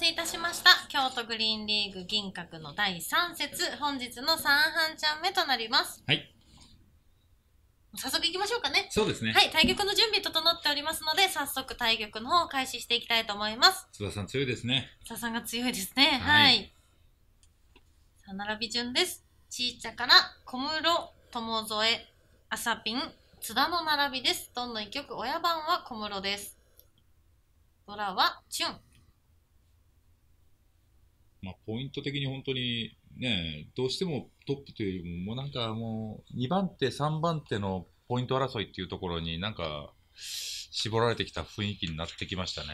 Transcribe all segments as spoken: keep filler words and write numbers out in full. せいたしました。京都グリーンリーグ銀閣のだいさん節、本日のさんはんちゃんめとなります。はい。早速いきましょうかね。そうですね。はい、対局の準備整っておりますので、早速対局の方を開始していきたいと思います。津田さん強いですね。津田さんが強いですね。はい。はい、さあ、並び順です。ちいちゃから小室、友添、あさぴん、津田の並びです。どんどん一局、親番は小室です。ドラはチュン。まあ、ポイント的に本当にね、どうしてもトップというよりも、もうなんかもうにばんて、さんばんてのポイント争いっていうところになんか絞られてきた雰囲気になってきましたね。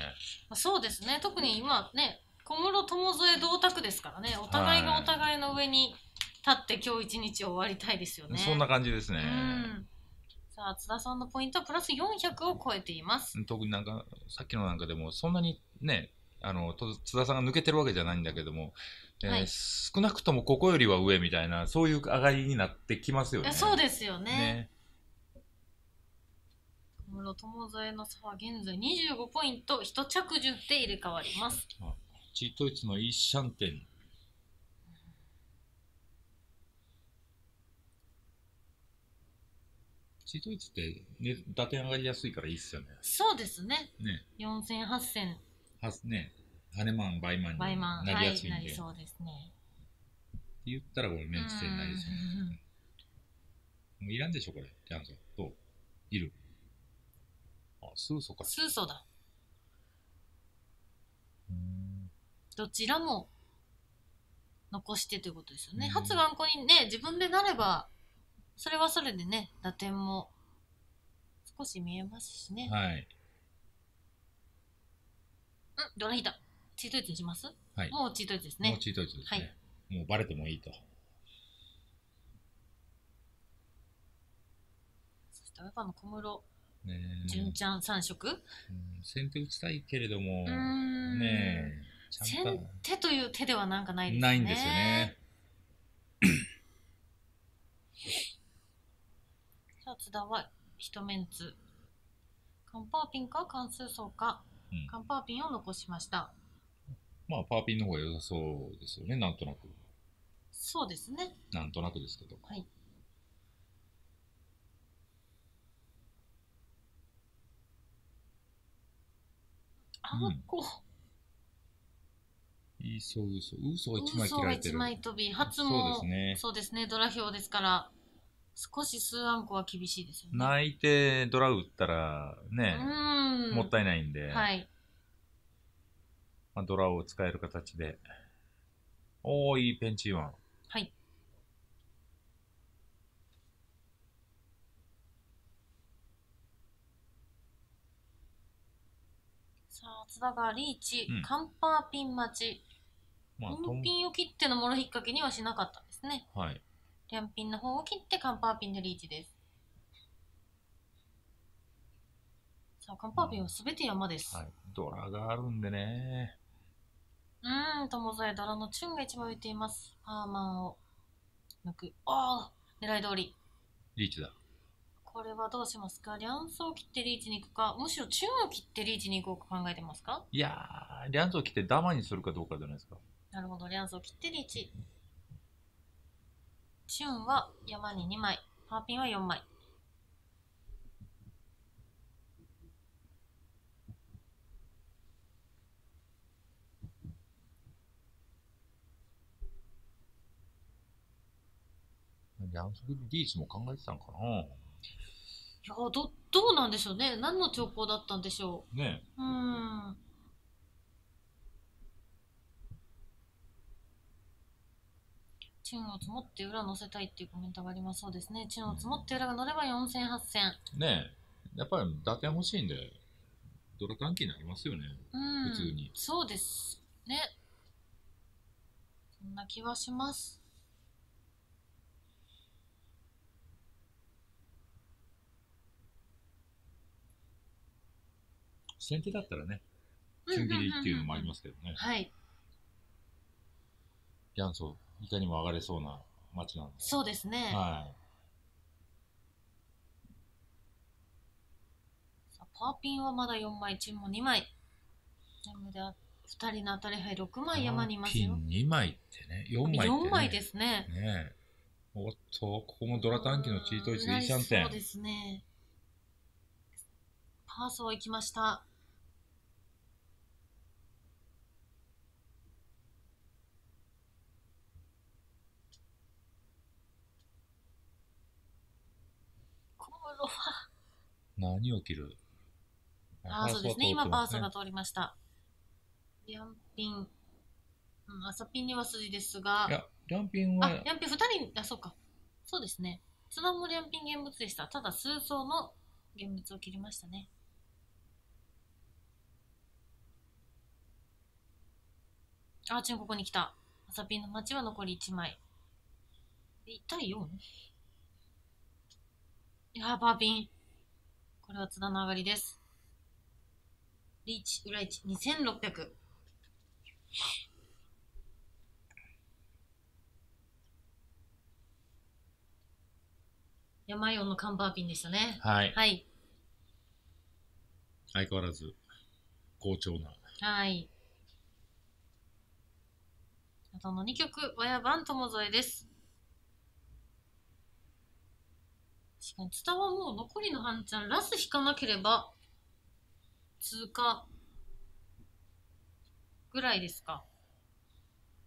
そうですね、特に今ね、小室、友添、同卓ですからね、お互いがお互いの上に立って、今日一日終わりたいですよね。そんな感じですね。うん、さあ、津田さんのポイントはプラスよんひゃくを超えています。特になんか、さっきのなんかでも、そんなにね、あの津田さんが抜けてるわけじゃないんだけども、えーはい、少なくともここよりは上みたいな、そういう上がりになってきますよね。そうですよね。小室、友添の差は現在にじゅうごポイント、いち着順で入れ替わります。チートイツの一シャンテン。チートイツって、ね、打点上がりやすいからいいっすよね。そうですね。ね、よんせん、はっせん。ね、ハネマン、バイマンになりやすいんで、はい、なりそうですね。って言ったらこれメンツ戦になりそうですね。もういらんでしょこれ、チャンスといる。あ、スーソか。スーソだ。うん。どちらも残してということですよね。発がんこにね、自分でなればそれはそれでね、打点も少し見えますしね。はい。うん、ドラ引いた。チートイツにします？はい。もうチートイツですね。もうチートイツですね。はい。もうバレてもいいと。そして親番の小室、純ちゃん三色、うん、先手打ちたいけれども、ねえ。先手という手ではなんかないですね。ないんですよね。さあ、津田は一メンツ。カンパーピンか関数層か。カンパーピンを残しました。まあパーピンの方が良さそうですよね、なんとなく。そうですね。なんとなくですけど。はい。あーこ。いいそう嘘嘘が一枚切られてる。嘘が一枚飛び、初もそうですね。そうですね、ドラ票ですから。少し数あんこは厳しいですよね。泣いてドラ打ったらね、もったいないんで、はい、まあドラを使える形で。おお、いいペンチワン。はい。さあ、津田がリーチ、うん、カンパーピン待ち。まあ、ピンを切ってのもろ引っ掛けにはしなかったんですね。はい。リャンピンの方を切ってカンパーピンでリーチです。さあ、カンパーピンはすべて山です、はい。ドラがあるんでね。うん、友添ドラのチュンが一番浮いています。パーマンを抜く。ああ、狙い通り。リーチだ。これはどうしますか？リャンソを切ってリーチに行くか、むしろチュンを切ってリーチに行こうか考えてますか？いやー、リャンソを切ってダマにするかどうかじゃないですか。なるほど、リャンソを切ってリーチ。チュンは山ににまい、パーピンはよんまい。リャンソクリーチも考えてたのかな。いや、どどうなんでしょうね。何の兆候だったんでしょう。ね。うん。チュンを積もって裏乗せたいっていうコメントがあります。そうですね。チュンを積もって裏が乗ればよんせん、はっせん。ねえ、やっぱり打点欲しいんで、ドラ関係になりますよね。うん、普通に。そうですね。そんな気はします。先手だったらね、チュン切りっていうのもありますけどね。はい。リャンソー。いかにも上がれそうな街なんで。そうですね。はい。さあ、パーピンはまだよんまい、チュンもにまい。全部でふたりの当たり牌ろくまい山にいますよ。ピンにまいってね。よんまいってね。よんまいですね。ねえ。おっと、ここもドラ短期のチートイツ、いいシャンテン。そうですね。パーソー行きました。小室は。何を切る？ああ、そうですね。今、パーソーが通りました。リャンピン。うん、朝ピンには筋ですが。いや、リャンピンは。あ、リャンピンふたり、あ、そうか。そうですね。津田もリャンピン現物でした。ただ、数層の現物を切りましたね。あーちん、ここに来た。朝ピンの町は残りいちまい。いち対 よん？ いやー、パーピン。これは津田の上がりです。リーチ、裏いち、にせんろっぴゃく。山用の缶バーピンでしたね。はい。はい。相変わらず、好調な。はい。あとのにきょく、親番友添です。確かに、伝はもう残りの半ちゃん、ラス引かなければ、通過ぐらいですか。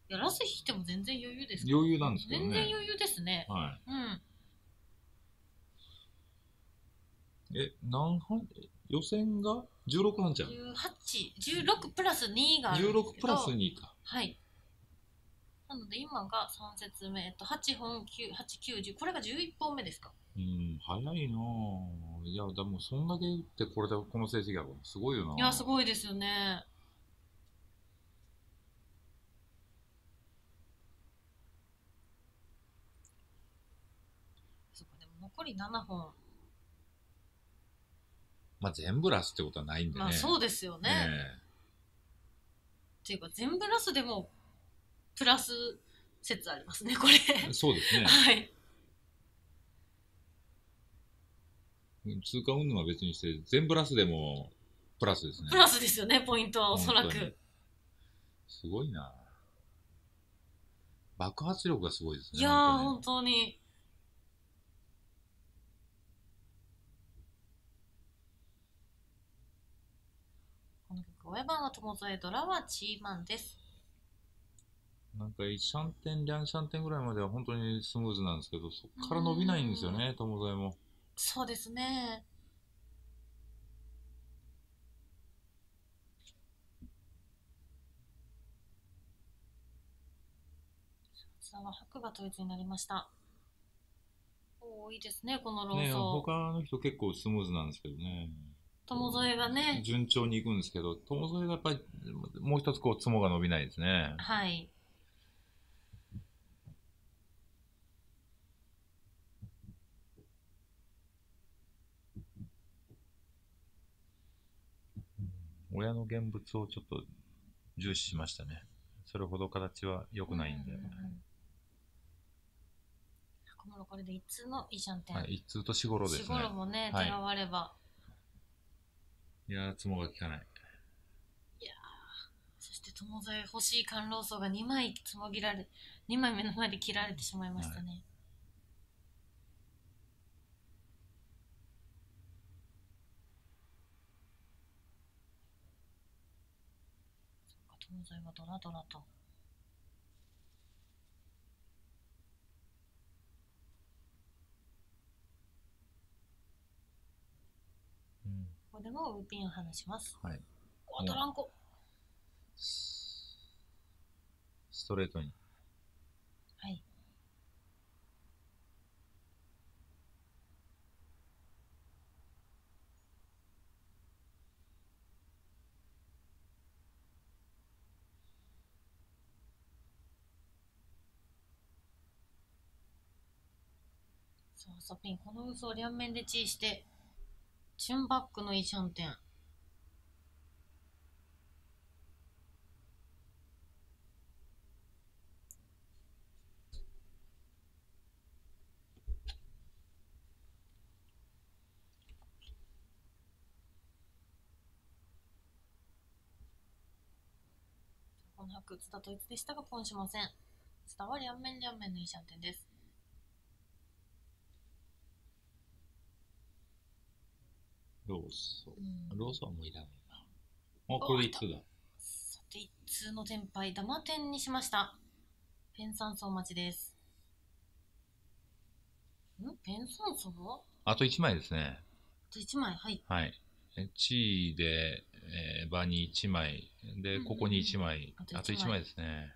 いや、ラス引いても全然余裕ですか。余裕なんですけどね。全然余裕ですね。はい。うん。え、何半？予選がじゅうろくはんじゃん。じゅうはち、じゅうろくプラスにがあるんですけど。じゅうろくプラスにか。はい。なので今がさん節目、えっと、はっぽん、きゅう、はち、きゅう、じゅう、これがじゅういっぽんめですか。うん、早いなぁ。いや、でもそんだけ打ってこれでこの成績がすごいよな。いや、すごいですよね。そうか、でも残りななほん。まあ全部ラスってことはないんでね。まあそうですよね。っていうか全部ラスでもプラス説ありますね、これ。そうですね。はい。通過運動は別にして全部ラスでもプラスですね。プラスですよね、ポイントはおそらく。すごいな。爆発力がすごいですね。いやー、本当に。親番は友添、ドラはチーマンです。なんかいちシャンテン、にシャンテンぐらいまでは本当にスムーズなんですけど、そこから伸びないんですよね、友添も。そうですね。さあ、白が統一になりました。おお、いいですね、この論争。他の人結構スムーズなんですけどね。友添がね、順調にいくんですけど、友添がやっぱりもう一つこうツモが伸びないですね。はい。親の現物をちょっと重視しましたね。それほど形は良くないんで。小室これで一通のいいシャンテン。はい、一通と四五郎ですね。四五郎もね、手が割れば。はい、いやー、ツモが効かない。いやー、そして友添欲しい甘露草がにまいつもぎられ、にまい目の前で切られてしまいましたね。はい、そっか、友添はドラドラと。でもウーピンを離します。はい。お、ドランコ。ストレートに。はい。そう、朝ピン、この嘘を両面でチーして。チュンバックのいいシャンテン。なく津田統一でしたがポンしません。津田は両面両面のいいシャンテンです。ローソ、うん、ローソはもういらないな。あ、これで一通だ。さて一通の全敗ダマ点にしました。ペンサンソー待ちです。ん？ペンサンソー？あと一枚ですね。あと一枚、はい。はい。地位で、えー、場に一枚でここに一枚、うん、あと一枚ですね。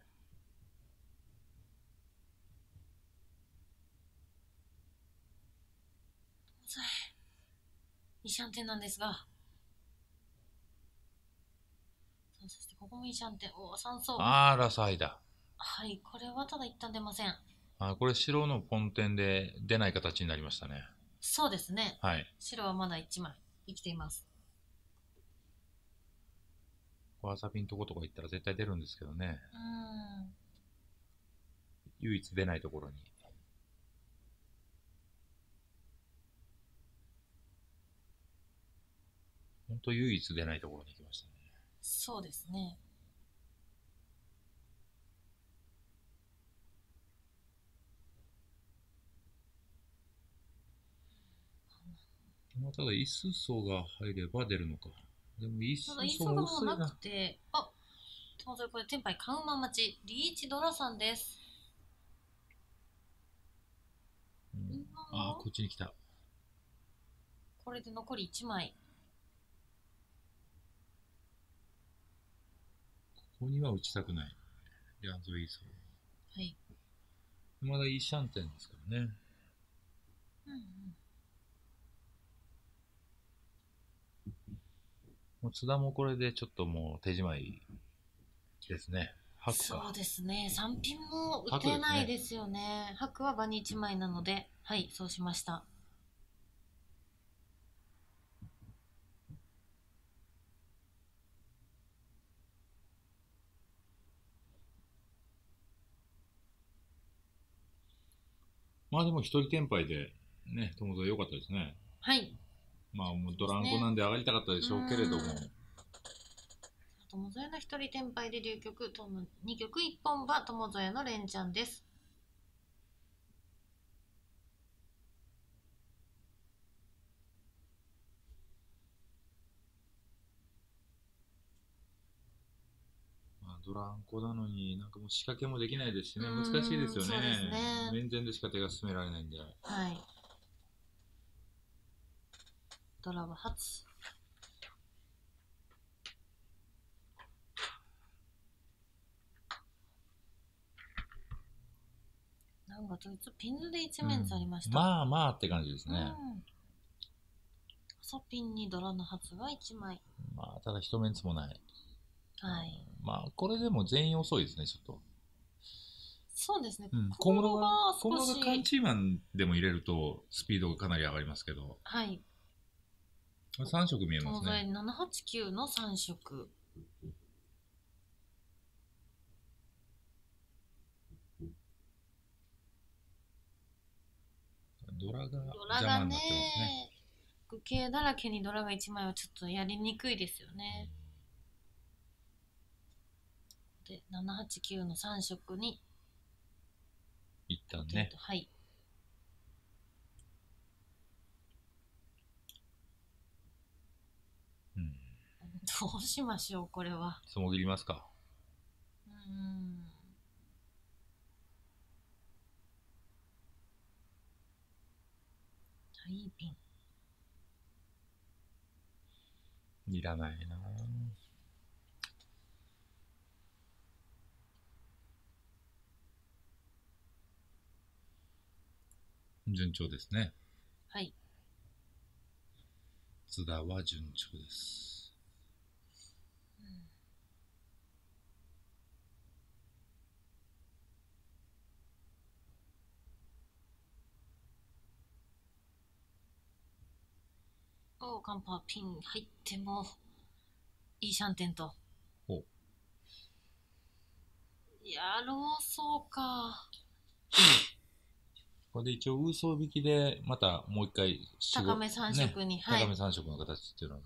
イシャンテンなんですが、さあそしてここもイシャンテン、おお三層、ああラスハイだ。はい、これはただ一旦出ません。あ、これ白のポンテンで出ない形になりましたね。そうですね、はい、白はまだ一枚生きています。わさびんとことか行ったら絶対出るんですけどね。うん、唯一出ないところに。本当唯一出ないところに行きましたね。そうですね。まあ、ただイスソが入れば出るのか。でもイスソがもうなくて、あ、当然これテンパイカウマ待ちリーチドラさんです。うん、ああこっちに来た。これで残り一枚。ここには打ちたくない。リャンズイーソー。はい。まだイーシャンテンですからね。うんうん。もう津田もこれでちょっともう手じまいですね。白か。そうですね。三品も打てないですよね。白は場に一枚なので、はい、そうしました。まあでも一人転敗でね、友澤良かったですね。はい。まあもうドランコなんで上がりたかったでしょうけれども。友澤の一人転敗で龍局、二局一本は友澤の連チャンです。ドランコなのに、なんかもう仕掛けもできないですしね、難しいですよね。面前でしか手が進められないんで。はい。ドラははち。なんかドイツピンズで一面差ありました、うん。まあまあって感じですね。うん、細ピンにドラのはちはいちまい。まあただ一面つもない。はい、まあこれでも全員遅いですね、ちょっと。そうですね、うん、小室が小室がカンチーマンでも入れるとスピードがかなり上がりますけど、はい、さん色見えますね。ななはちきゅうのさん色。ドラが邪魔になってますね。愚形だらけにドラがいちまいはちょっとやりにくいですよね、うん。でななはちきゅうのさん色にいったんね、はい。うん、どうしましょう、これはそもぎりますか。うん、いいピンいらないな。順調ですね。はい。津田は順調です。うん、おお、カンパーピン入ってもいいシャンテンと。お。いやー、ローソーか。これで一応、ウソ引きで、またもう一回、高め三色に、ね、はい、高め三色の形っていうのが、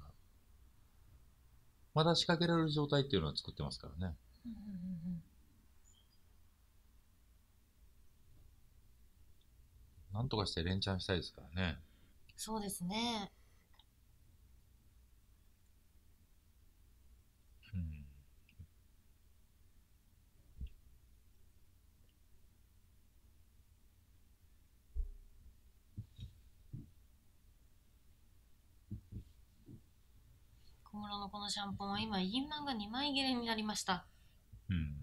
まだ仕掛けられる状態っていうのは作ってますからね。うんうんうん。なんとかして連チャンしたいですからね。そうですね。うん。小室のこのシャンポンは今、インマンがにまい切れになりました。うん。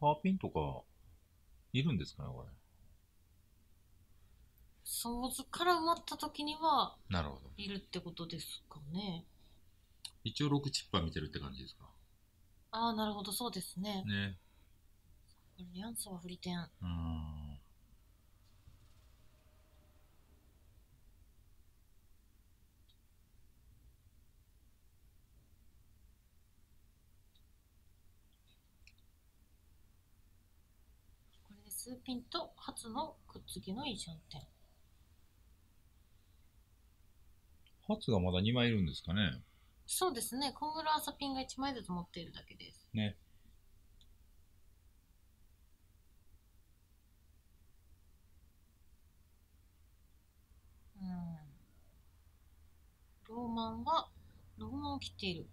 ハーピンとか、いるんですかね、これ。想像から埋まった時には、なるほど。いるってことですかね。一応ろくチッパー見てるって感じですか。ああ、なるほど、そうですね。ね。リアンスは振り点。うん。これで数ピンと初のくっつきのいいシャンテン。初がまだにまいいるんですかね。そうですね。コングラーサピンがいちまいずつ持っているだけです。ね。うん。ローマンは、ローマンを切っている。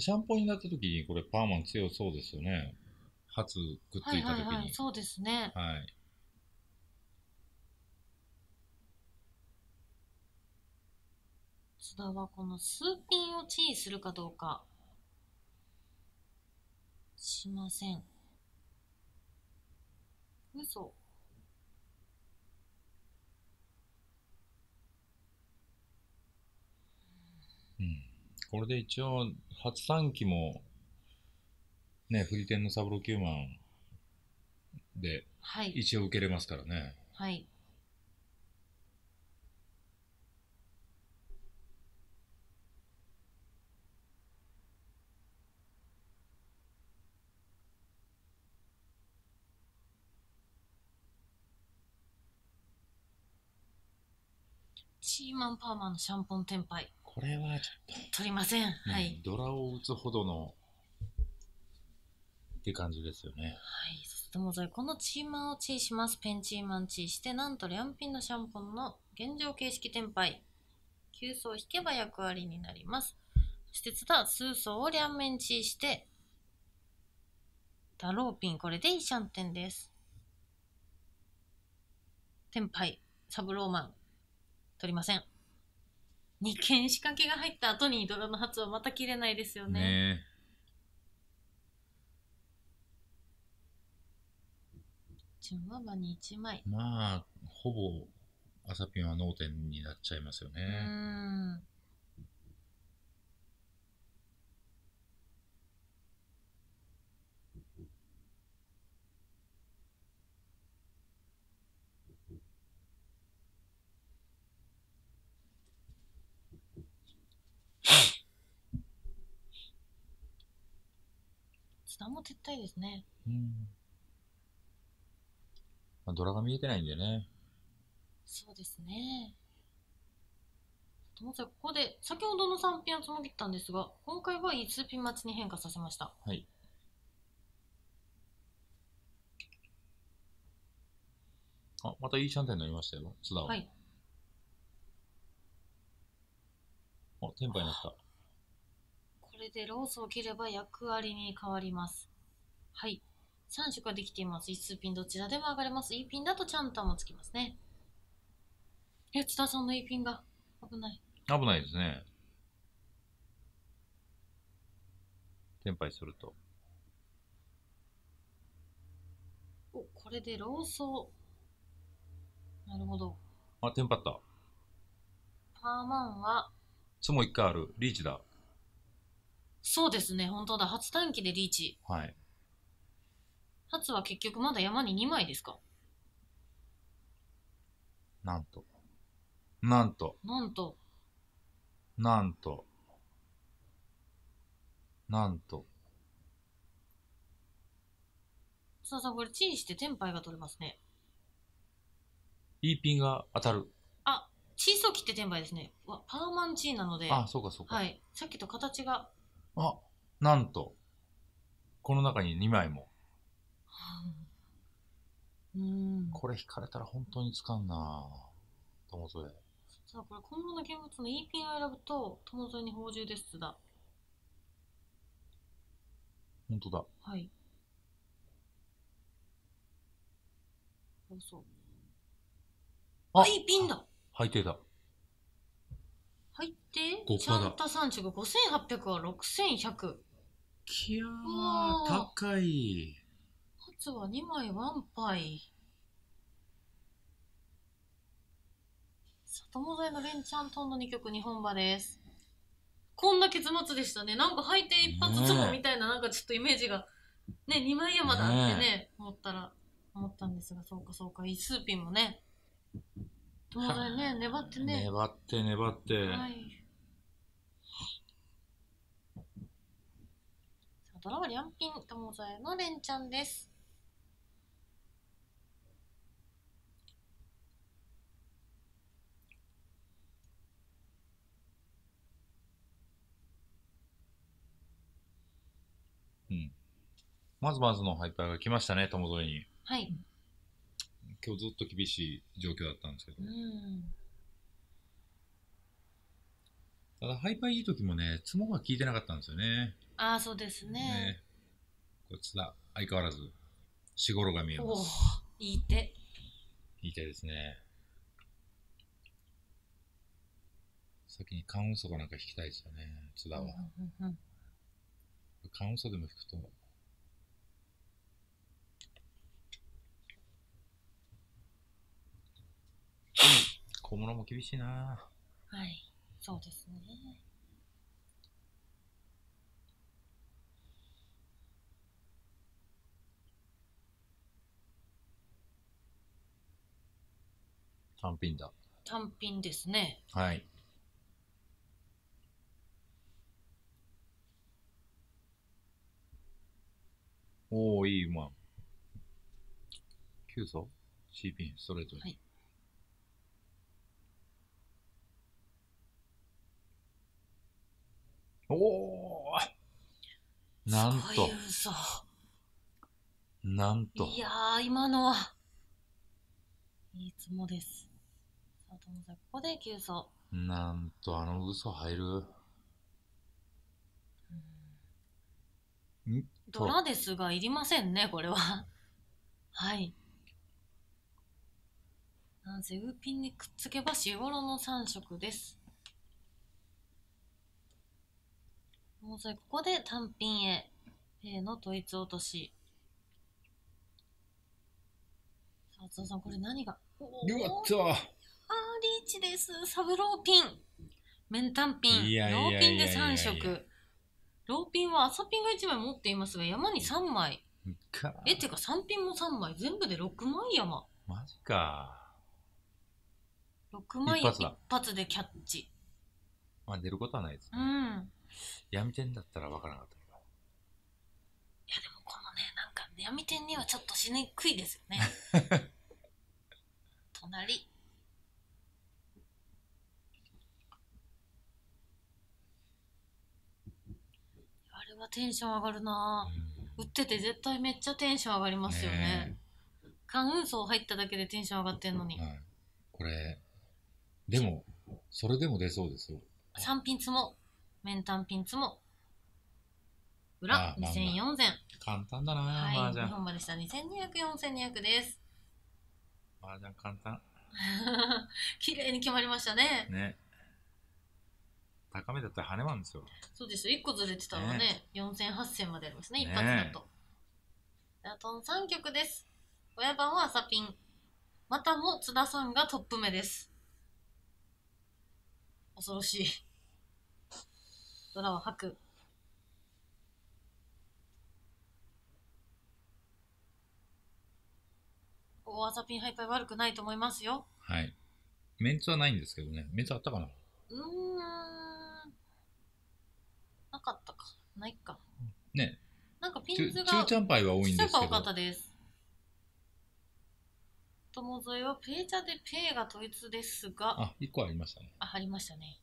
シャンポンになった時に、これパーマン強そうですよね。初くっつはいいたはい時はい、に。そうですね。はい。津田はこの数ピンを地位するかどうか、しません。嘘。うん。これで一応、初三期も、ね、フリテンのサブロキューマンで、はい。一応受けれますからね。はい。チーマンパーマンのシャンポン天敗。これはちょっ取りません。と、うはん、い。ドラを打つほどのって感じですよね。はい。そしてモザイ、このチーマンをチーします。ペンチーマンチーして、なんと両ピンのシャンポンの現状形式天敗。きゅう層引けば役割になります。そして津田、数層を両面チーして、ダローピン、これでいいシャンテンです。天敗、サブローマン、取りません。にけん仕掛けが入った後にドラの発はまた切れないですよね。ねえ。順は場にいちまい。まあ、ほぼ、朝ピンは脳天になっちゃいますよね。うーん。津田も撤退ですね。うん。まあ、ドラが見えてないんでね。そうですね。もしここで、先ほどのさんピンをつもぎったんですが、今回はにピン待ちに変化させました。はい。あ、またいいシャンテンになりましたよ、津田は。はい。あ、天敗になった。これでロースを切れば役割に変わります。はい。さん色ができています。いちピンどちらでも上がれます。いいピンだとチャンタンもつきますね。え、津田さんのいいピンが危ない。危ないですね。転敗すると。お、これでローソー。なるほど。あ、テンパった。パーマンは、つも一回ある。リーチだ。そうですね、本当だ。初短期でリーチ。はい。初は結局まだ山ににまいですか。なんと。なんと。なんと。なんと。なんと。津田さん、これチーして天敗が取れますね。いいピンが当たる。あ、チーソー切手転売ですね。わパーマンチーなので。あ、そうかそうか。はい。さっきと形が。あ、なんとこの中ににまいも。うん。これ引かれたら本当に使うな。友添。さあこれ今後の現物の イーピンアイラブと友添に宝珠ですだ。本当だ。はい。そうそう。あ、イーピンだ。配定だ。配定？ちゃんた産地がごせんはっぴゃくはろくせんひゃく。きやー、高い。初はにまいワンパイ。さあ、友添の連チャントンのにきょく日本馬です。こんな結末でしたね。なんか配定一発つもみたいな、なんかちょっとイメージが、ね、にまい山だってね、思ったら、思ったんですが、そうかそうか、イスーピンもね、友添ね、粘ってね。粘って粘って。はい。さあ、ドラマリャンピン、友添の連チャンです。うん、まずまずのハイパーが来ましたね、友添に。はい。今日ずっと厳しい状況だったんですけど。うん。ただ、ハイパーいい時もね、ツモが効いてなかったんですよね。ああ、そうですね。ねこっちだ、相変わらず、しごろが見えます。おお、いい手。いい手ですね。先にカウンソかなんか引きたいですよね、津田は。うんうんうんカウンソでも引くと小物も厳しいな。はいそうですね。単品だ。単品ですね。はいおー、いい馬。きゅう層 ?シー ピン、ストレートに。はい、おーなんと。なんと。いやー、今のは、いつもです。さあ、友さん、ここできゅう層。なんと、あの嘘入る。んドラですが、いりませんね、これは。はい。なんせ、ウーピンにくっつけば、しごろのさん色です。もうそれ、ここで単品へ、A の統一落とし。さあ、津田さん、これ何がおーやったーあー、リーチです。サブローピン。面単品。ローピンでさん色。ローピンは朝ピンがいちまい持っていますが、山にさんまい。え、てかさんピンもさんまい。全部でろくまい山。マジか。ろくまい一発、一発でキャッチ。まあ出ることはないですね。うん。闇天だったらわからなかったけど。いやでもこのね、なんか闇天にはちょっとしにくいですよね。隣。テンション上がるな、うん、売ってて絶対めっちゃテンション上がりますよね。カンウンソウ入っただけでテンション上がってんのに、はい、これでもそれでも出そうですよ。さんピンツも面単ピンツも裏にせんよんせん、まあまあ、簡単だな。はい、マージャン日本馬でした。にせんにひゃくよんせんにひゃくですマージャン簡単綺麗に決まりましたね。ね高めだったら跳ねまんですよ。そうですよ。いっこずれてたらね、ねよんせん、はっせんまでありますね、ね一発だと。あとさんきょくです。親番は朝ピン。またも津田さんがトップ目です。恐ろしい。ドラは吐く。ここは朝ピンハイパイ悪くないと思いますよ。はい。メンツはないんですけどね。メンツあったかな。うーん。なかったかないかね。なんかピンズが中チャンパイは多いんですけど。中チャンパイ多かったです。友添えはペーチャでペーが統一ですが、あ、いっこありましたね。あ、ありましたね。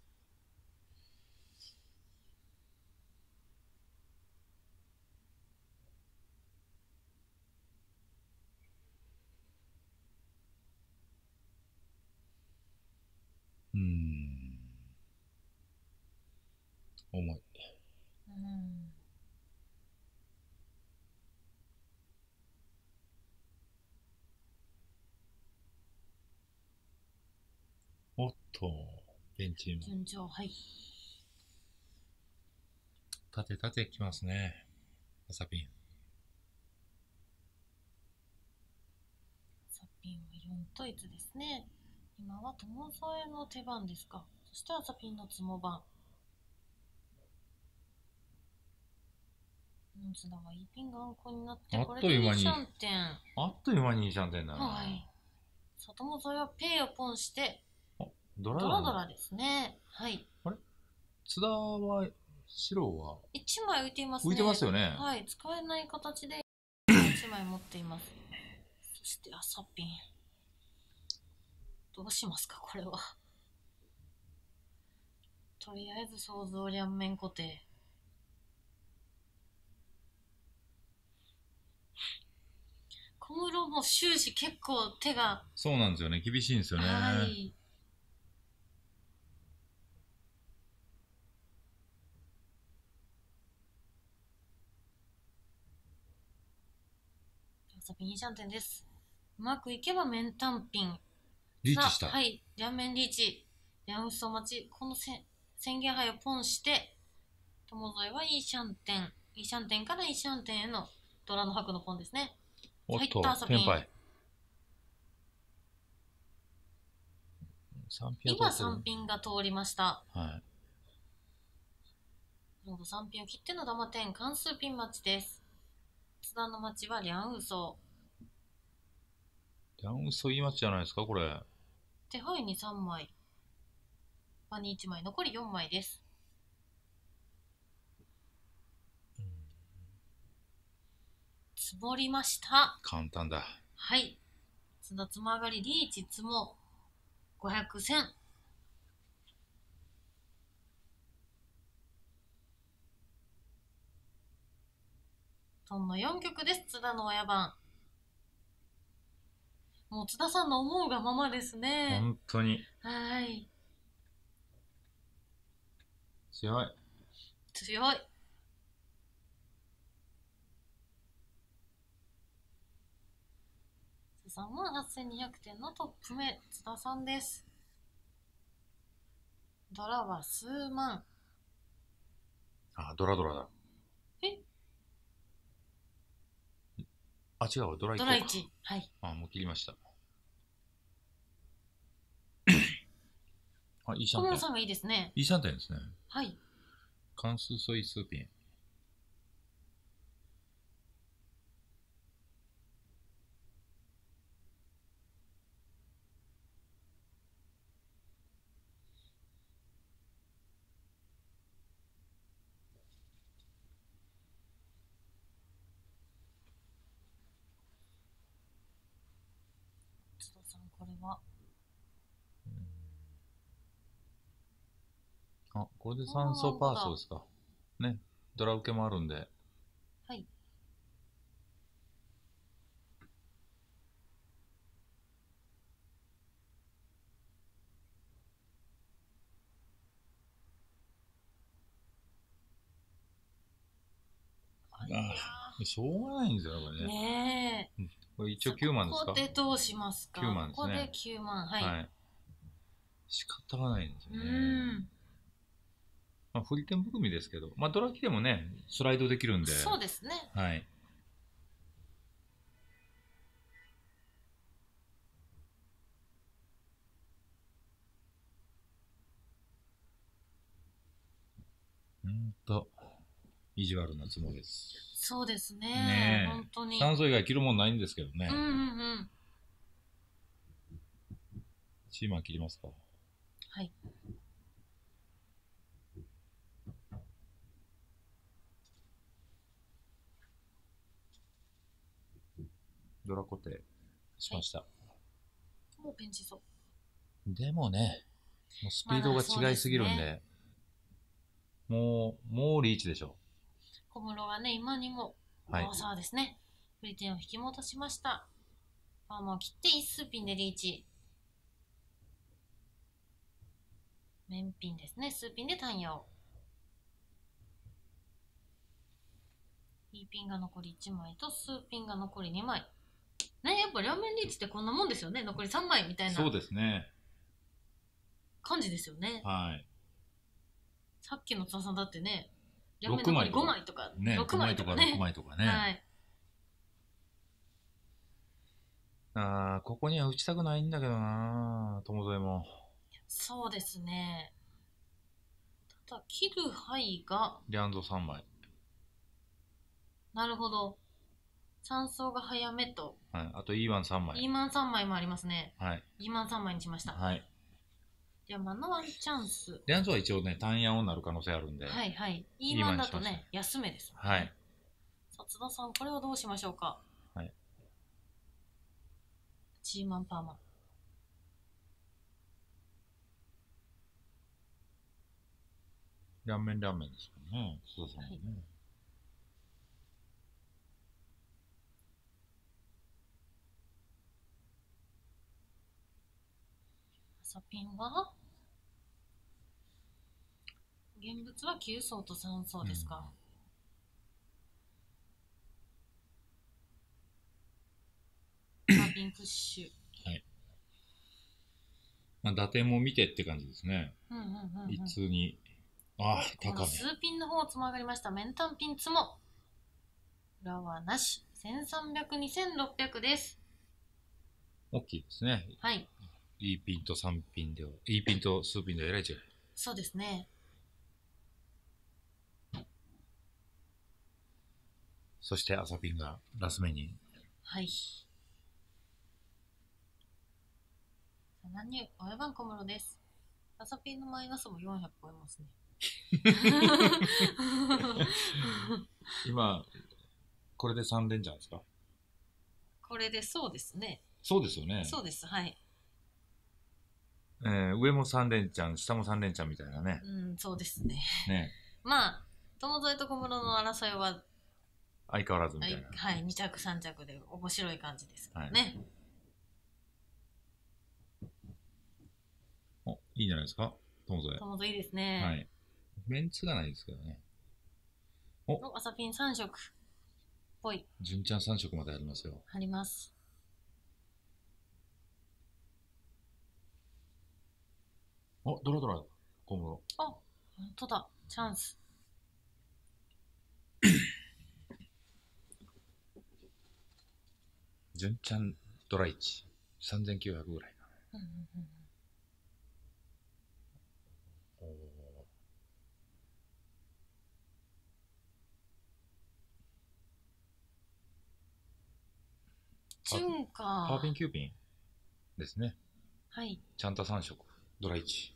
うーん、重い。うん、おっと、ベンチも順調、はい。縦縦きますね、あさぴん。あさぴんはよんといちですね。今は友添の手番ですか。そしてあさぴんのつも番。モンズダはいいピンがあんこになって、これでにさんてん。あっという間ににさんてんだな。はい、友添はペイをポンして、ドラドラですね。はい。あれ、津田は、白は一枚浮いていますね。浮いてますよね。はい。使えない形で一枚持っています。そしてあさぴん。どうしますか、これは。とりあえず想像両面固定。小室も終始結構手が。そうなんですよね。厳しいんですよね。はい。にさんてんです。うまくいけば面単品リーチした。はい、両面リーチ、両嘘待ち。このせ宣言杯をポンして友添はいにさんてん、にさんてんからにさんてんへのドラの白のポンですね。おっと、天杯今さんぴんが通りました。はい、さんぴんを切ってのダマ点、関数ピン待ちです。津田の町はリャンウソ。リャンウソいい町じゃないですか、これ。手配にさんまい、場にいちまい、残りよんまいです。うん、積もりました。簡単だ。はい、津田つま上がりリーチ積もごひゃくせん。トンのよんきょくです。津田の親番。もう津田さんの思うがままですね。本当に。はい、強い強い。津田さんははっせんにひゃくてんのトップ目、津田さんです。ドラは数万。あ、ドラドラだ。え、あ、違う、ドラいち。ドラいち。はい。あ、もう切りました。あ、いいさんてん。小室さんがいいですね。いいさんてんですね。はい。関数ソイスーピン。これは、うん、あ、これで酸素パーソーですかね。ドラ受けもあるんで、はい、あ、しょうがないんですよ、これね。ねえ、うん、これ一応きゅうまんですか。ここでどうしますか。きゅうまんですね。ここできゅうまん、はい、はい、仕方がないんですよね。うん、まあ振り点含みですけど、まあドラキでもね、スライドできるんで。そうですね。はい、うんと意地悪なつもりです。そうですね。本当に酸素以外着るもんないんですけどね。うんうんうん。チーマン切りますか。はい。ドラ固定しました。はい、もうベンチそう。でもね、もうスピードが違いすぎるんで、まあね、もう、もうリーチでしょ。小室がね、今にも、大沢ですね。フリテンを引き戻しました。パーマを切って、一数ピンでリーチ。面ピンですね。数ピンで単陽。E ピンが残りいちまいと、数ピンが残りにまい。ね、やっぱ両面リーチってこんなもんですよね。残りさんまいみたいな。そうですね。感じですよね。はい。さっきの津田さんだってね、両面残りごまいとか、ろくまいとかね。ろくまいとかね。はい。ああ、ここには打ちたくないんだけどなぁ、友添も。そうですね。ただ、切る範囲が。リャンドさんまい。なるほど。さん層が早めと。はい。あと、イーマンさんまい。イーマンさんまいもありますね。はい。イーマンさんまいにしました。はい。じゃあ、マンのワンチャンス。リャンドは一応ね、単ヤオになる可能性あるんで。はいはい。イーマンだとね、安めです。はい。さあ、津田さん、これをどうしましょうか。はい。チーマンパーマン。両面両面ですからね、津田さんもね。はいピンは現物はきゅう層とさん層ですか、うん、まあピンプッシュ、はい、まあ、打点も見てって感じですね。一通にああ高め数ピンの方つまがりました。面単ピンツも裏はなし。せんさんびゃく、にせんろっぴゃくです。大きいですね。はい。E ピンとさんピンでは、E ピンと数ピンではえらい違い。そうですね。そして朝ピンがラス目に。はい。何親番小室です。朝ピンのマイナスもよんひゃく超えますね。今、これでさん連じゃないですか。これでそうですね。そうですよね。そうです、はい。えー、上もさん連チャン、下もさん連チャンみたいなね。うん、そうですね。ねまあ、友添と小室の争いは、相変わらずみたいな。はい、に着さん着で面白い感じですからね。はい、お、いいんじゃないですか、友添。友添いいですね。はい。メンツがないですけどね。お、お朝ピンさん色。ぽい。順ちゃんさん色までありますよ。あります。お、ドラドラ、小室。あ、ほんとだ、チャンス。純ちゃんドラいち、さんぜんきゅうひゃくぐらいかな。おー。チュンか。パーピンきゅうピンですね。はい。ちゃんたさん色、ドラいち。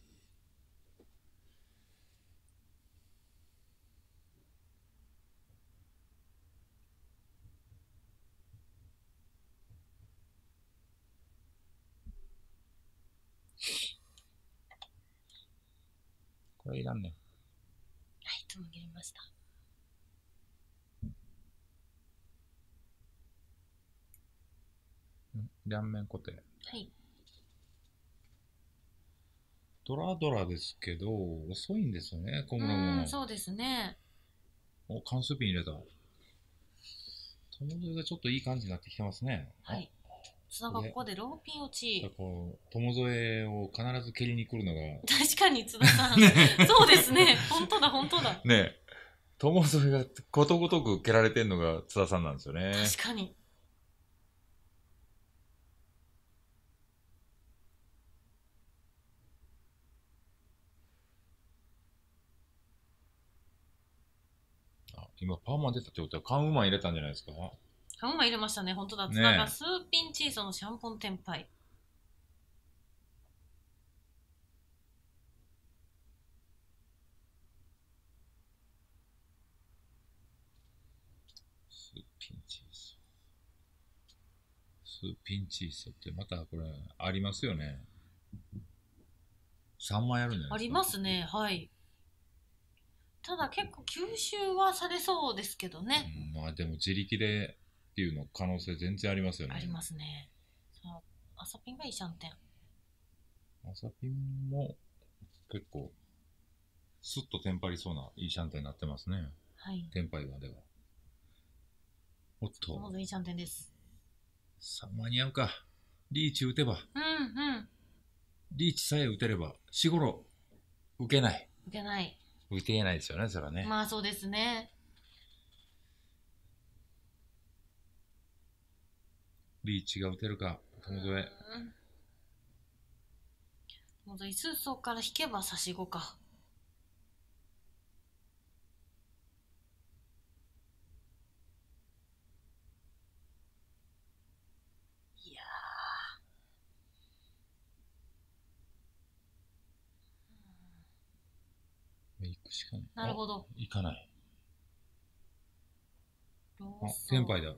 これいらんねん。はい、とも切りました。両面固定。はい。ドラドラですけど、遅いんですよね、小室も。うん、そうですね。お、関数ピン入れた。友添がちょっといい感じになってきてますね。はい。津田がここでローピン落ち。友添を必ず蹴りに来るのが。確かに津田さん。そうですね。本当だ、本当だ。ねえ。友添がことごとく蹴られてるのが津田さんなんですよね。確かに。あ、今パーマン出たってことはカンウーマン入れたんじゃないですか。カンウーマン入れましたね、本当だ。つながスーピンチーソのシャンポンテンパイ。スーピンチーソ。スピンチヒットってまたこれありますよね。さんまいあるんじゃないですか。ありますね、はい。ただ結構吸収はされそうですけどね。うん、まあでも自力でっていうの可能性全然ありますよね。ありますね。さあ、朝ピンがいいシャンテン。朝ピンも結構スッとテンパりそうないいシャンテンになってますね。はい。テンパイはでは。おっと。まずいいシャンテンです。さあ、間に合うか。リーチ打てば。うんうん。リーチさえ打てれば、四五郎、打けない。打けない。打てないですよね、それはね。まあそうですね。リーチが打てるか、友添。友添、数層から引けば差し子か。しかない。なるほど。行かない。あ、テンパイだ。は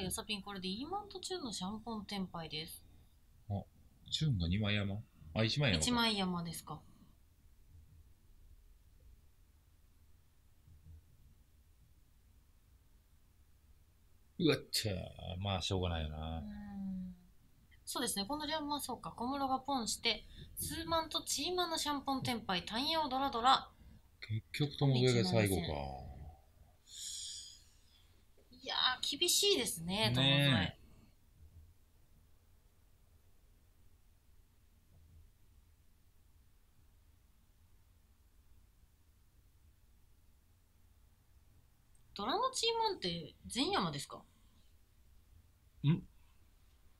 い、朝ピンこれでイーマンとチューンのシャンポンテンパイです。あ、チューンがにまい山？あ、いちまい山。いちまい山ですか。うわっちゃー、まあしょうがないよな。うん。そうですね、この両マン、そうか、小室がポンして、ツーマンとチーマンのシャンポンテンパイ、単陽ドラドラ。結局とも上が最後か。いやー、厳しいですね、とも上。ドラのチーマンって全山ですか？ん？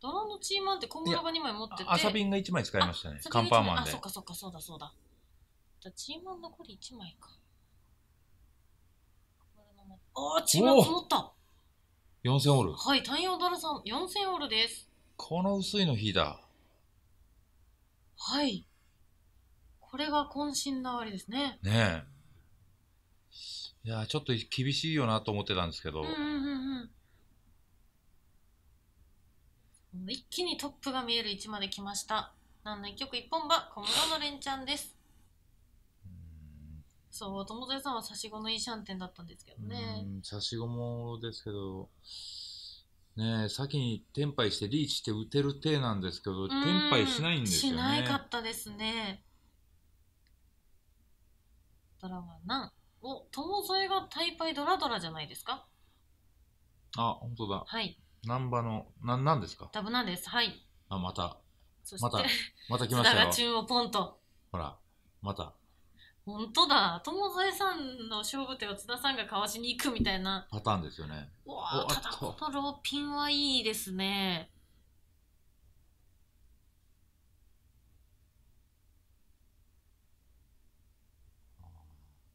ドラのチーマンって小室がにまい持ってて、朝便がいちまい使いましたね、カンパーマンで。あ、そっかそっか、そうだそうだ。じゃあチーマン残りいちまいか。おー、チーマン積もった。よんせんオール。はい、単陽ドラさんよんせんオールです。この薄いの引いた。はい、これが渾身のあれですね。ねえ、いやーちょっと厳しいよなと思ってたんですけど、うんうんうんうん、一気にトップが見える位置まで来ました。なんの一曲一本馬、小室の連チャンです。そう、友添さんは差し子のいいシャンテンだったんですけどね。うん、差し子もですけど、ねえ、先にテンパイしてリーチして打てる手なんですけど、テンパイしないんですよね。しないかったですね。ドラは何？お、友添がタイパイドラドラじゃないですか？あ、本当だ。はい。難波の、なん、なんですか？ダブなんです。はい。あ、また。また、また来ましたよ。津田が中央ポンと。ほら、また。ほんとだ。友添さんの勝負手を津田さんがかわしに行くみたいな。パターンですよね。うわー、ただこのローピンはいいですね。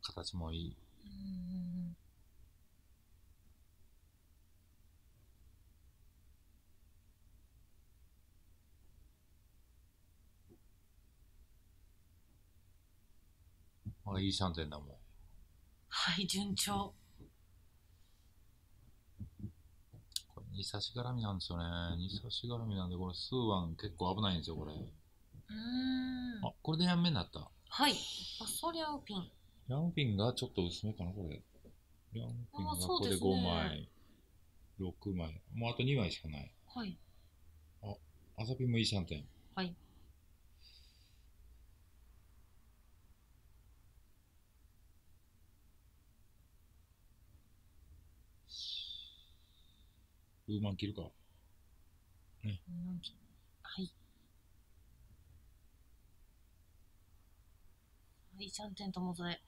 形もいい。うん、あ、いいシャンテンだもん。はい、順調。これ、に差し絡みなんですよね。に差し絡みなんで、これ、数番結構危ないんですよ、これ。うーん。あ、これでやんめになった。はい。あ、そりゃうピン。リャンピンがちょっと薄めかな、これ。リャンピンがここでごまい、ね、ろくまい。もうあとにまいしかない。はい。あ、朝ピンもいいシャンテン。はい。ウーマン切るか。ね。はい。はい、シャンテン友添。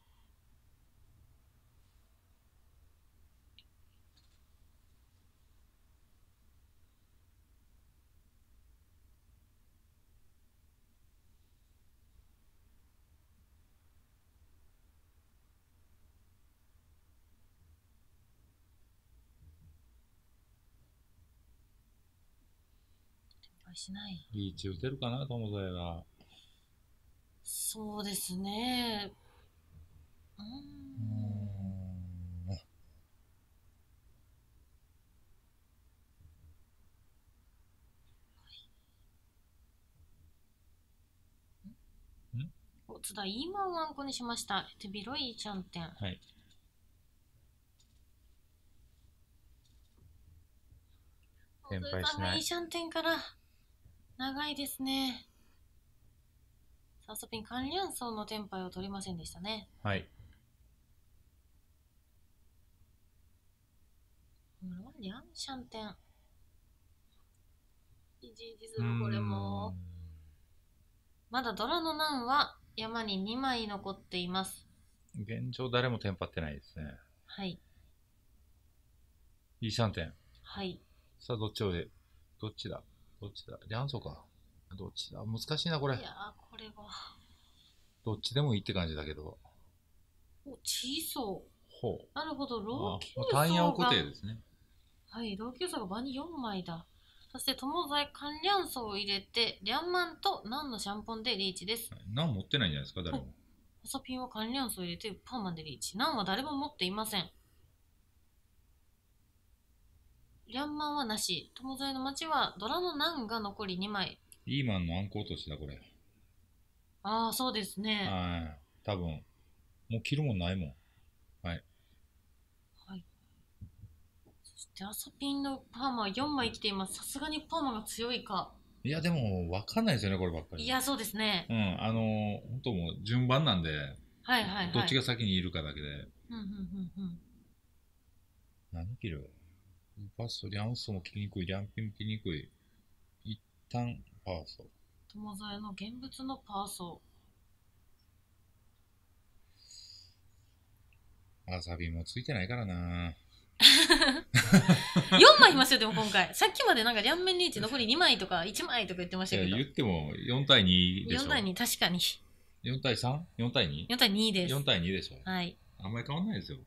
しないリーチ打てるかな、友添が。そうですね。うん、津田イーマンをあんこにしました。手広いちゃんてん。はい。先輩しない。いいちゃんてんから長いですね。サソピン関連層のテンパイを取りませんでしたね。はい。リャンシャンテン。いじいじするこれも。まだドラの難は山ににまい残っています。現状誰もテンパってないですね。はい。いいシャンテン。はい。さあどっちをでどっちだどっちだリャンソか。どっちだ難しいなこれ。いやーこれは。どっちでもいいって感じだけど。おちいそう。ほう。なるほど老朽層が。単葉固定ですね。はい、老朽層が場によんまいだ。そして友材関連層を入れてリャンマンとナンのシャンポンでリーチです。ナン持ってないんじゃないですか誰も。ハサピンは関連層を入れてパーマンでリーチ。ナンは誰も持っていません。リャンマンはなし。友材の町はドラのナンが残りにまい。イーマンのアンコ落としだこれ。ああそうですね。はい。多分もう着るもんないもん。はい。はい。そしてアサピンのパーマはよんまい生きています。さすがにパーマが強いか。いやでも分かんないですよねこればっかり。いやそうですね。うんあのー、本当もう順番なんで。はいはいはい。どっちが先にいるかだけで。うんうんうんうん。何切る？パーソリャンソも切りにくいリャンピンも切りにくい。一旦パーソ。友添の現物のパーソ。アサビもついてないからなよんまいいますよでも今回さっきまでなんか両面リーチ残りにまいとかいちまいとか言ってましたけど言ってもよんたいにでしょよんたいに確かによんたいさん よんたいに よんたいにですよんたいにでしょはいあんまり変わんないですよ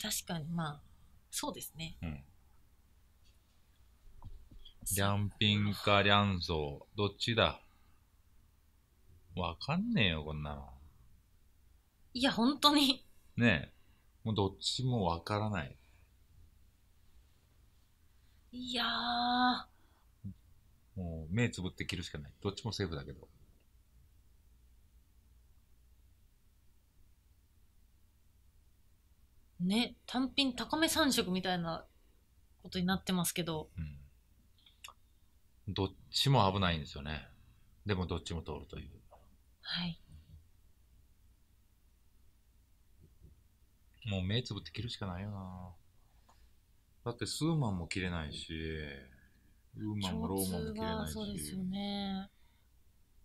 確かにまあそうですねうんリャンピンかリャンソーどっちだわかんねえよこんなのいや本当にねえもうどっちもわからない。いやー。もう目つぶって切るしかない。どっちもセーフだけど。ね、単品高め三色みたいなことになってますけど、うん。どっちも危ないんですよね。でもどっちも通るという。はい。もう目つぶって切るしかないよなだってスーマンも切れないしウーマンもローマンも切れないしそうですよね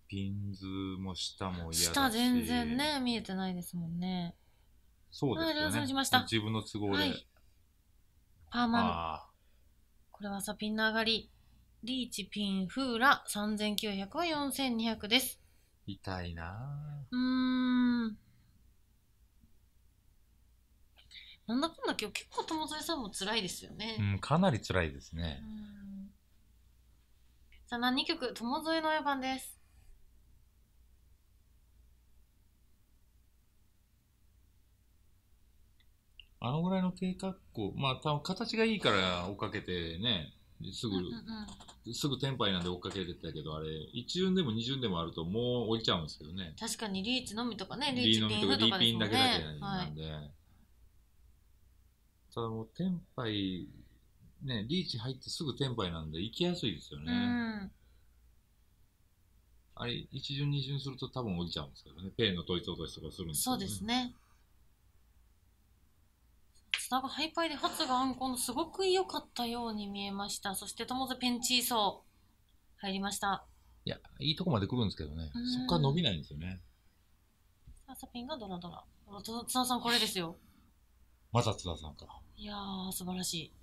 ピンズも下も嫌だし下全然ね見えてないですもんねそうですよね自分の都合で、はい、パーマンあーこれはさピンの上がりリーチピンフーラさんぜんきゅうひゃくはよんせんにひゃくです痛いなうーんなんだかんだ今日結構友添さんも辛いですよね。うん、かなり辛いですね。うんさあ、だいにきょく、友添の親番です。あのぐらいの計画校、まあ、多分形がいいから追っかけてね、すぐ、うんうん、すぐテンパイなんで追っかけてたけど、あれ、いちじゅんでもにじゅんでもあるともう降りちゃうんですけどね。確かにリーチのみとかね、リーチのみとか、リーピンだけだけなんで。はいただもうテンパイ、ね、リーチ入ってすぐテンパイなんで行きやすいですよね。うん、あれ、一巡二巡すると多分降りちゃうんですけどね。ペイの統一落としとかするんですけどね。そうですね。つながハイパイで初がアンコのすごく良かったように見えました。そして友添ペンチーソー入りました。いや、いいとこまで来るんですけどね。うん、そこから伸びないんですよね。さあ、サピンがドラドラ。津田さん、これですよ。また津田さんか。いやー、素晴らしい。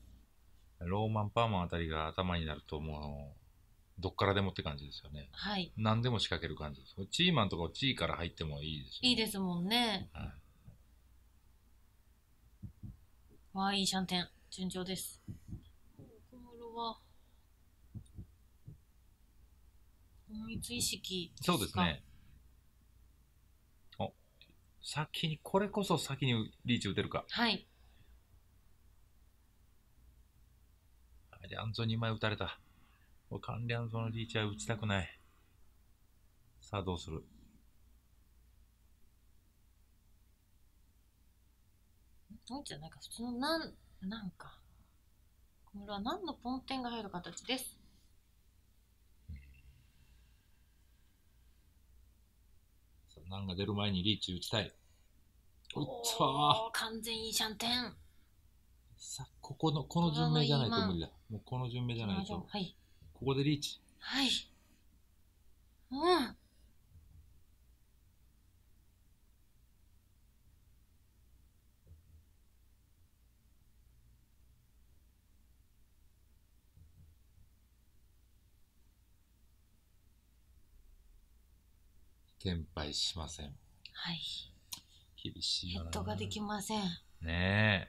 ローマン、パーマンあたりが頭になると、もう、どっからでもって感じですよね。はい。何でも仕掛ける感じです。チーマンとかチーから入ってもいいですよね。いいですもんね。はい。わあ、いいシャンテン。順調です。小室は、統一意識ですか。そうですね。お、先に、これこそ先にリーチ打てるか。はい。リャンソンにまい打たれた。カンリャンソンのリーチは打ちたくない。さあどうするなんじゃないか、普通のなん、なんか。これは何のポンテンが入る形です。なんが出る前にリーチ打ちたい。おっとー、完全いいシャンテン。さあ、ここの、この順目じゃないと無理だ。もうこの順目じゃないと。はい。ここでリーチ。はい。うん。転敗しません。はい。厳しいな。ヘッドができません。ね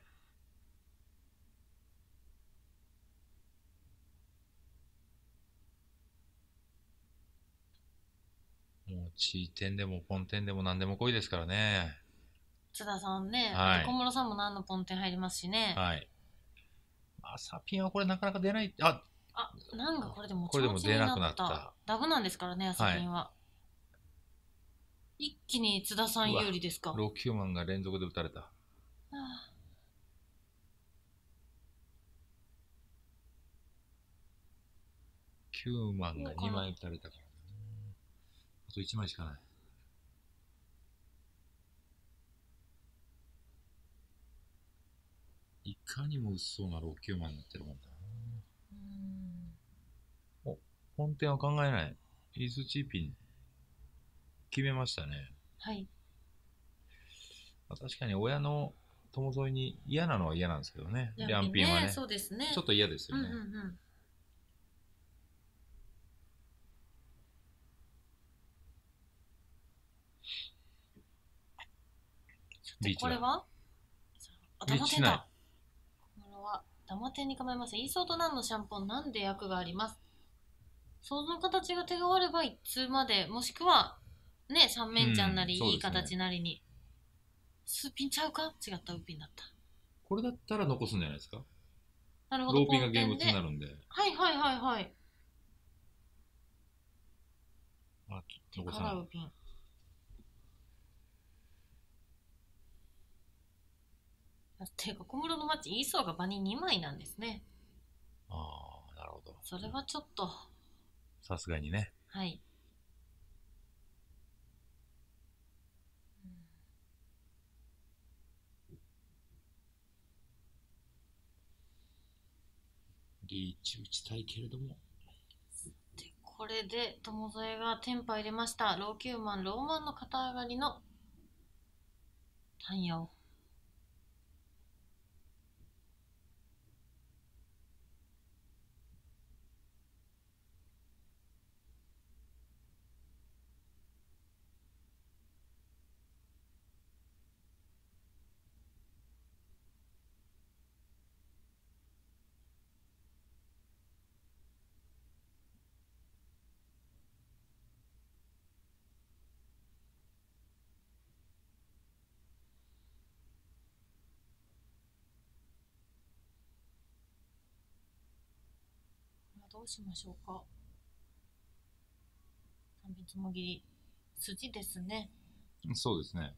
え。もう地点でもポン点でも何でも来いですからね。津田さんね、はい、小室さんも何のポン点入りますしね。はい。まあサピンはこれなかなか出ない。あ、あ、なんかこれでもこれでも出なくなった。ダブなんですからね、サピンは。はい、一気に津田さん有利ですか。ロキューマンが連続で打たれた。ああ、キューマンがにまい打たれたから、ね、あといちまいしかない。いかにも薄そうなロキューマンになってるもんだな。うん、お、本点は考えない。イースチーピン決めましたね。はい。確かに親の友添いに嫌なのは嫌なんですけどね。ね、両ピンはね。そうですね。ちょっと嫌ですよね。うんうんうん、でこれはダマテンだ。これはダマテンに構いません。イーソーとナンのシャンポン、なんで役があります。その形が手があれば一通まで、もしくはね、三面ちゃんなり、うんね、いい形なりに。スーピンちゃうか、違った、ウーピンだった。これだったら残すんじゃないですか。なるほど。ローピンが現物になるんで。はいはいはいはい。あ、残さない。ていうか、小室のマッチ、イーソーが場ににまいなんですね。ああ、なるほど。それはちょっと。さすがにね。はい。リーチ打ちたいけれども、でこれで友添がテンパ入れました。ローキューマン、ローマンの肩上がりのタンヤオ。どうしましょうか。三辺つもぎり筋ですね。そうですね。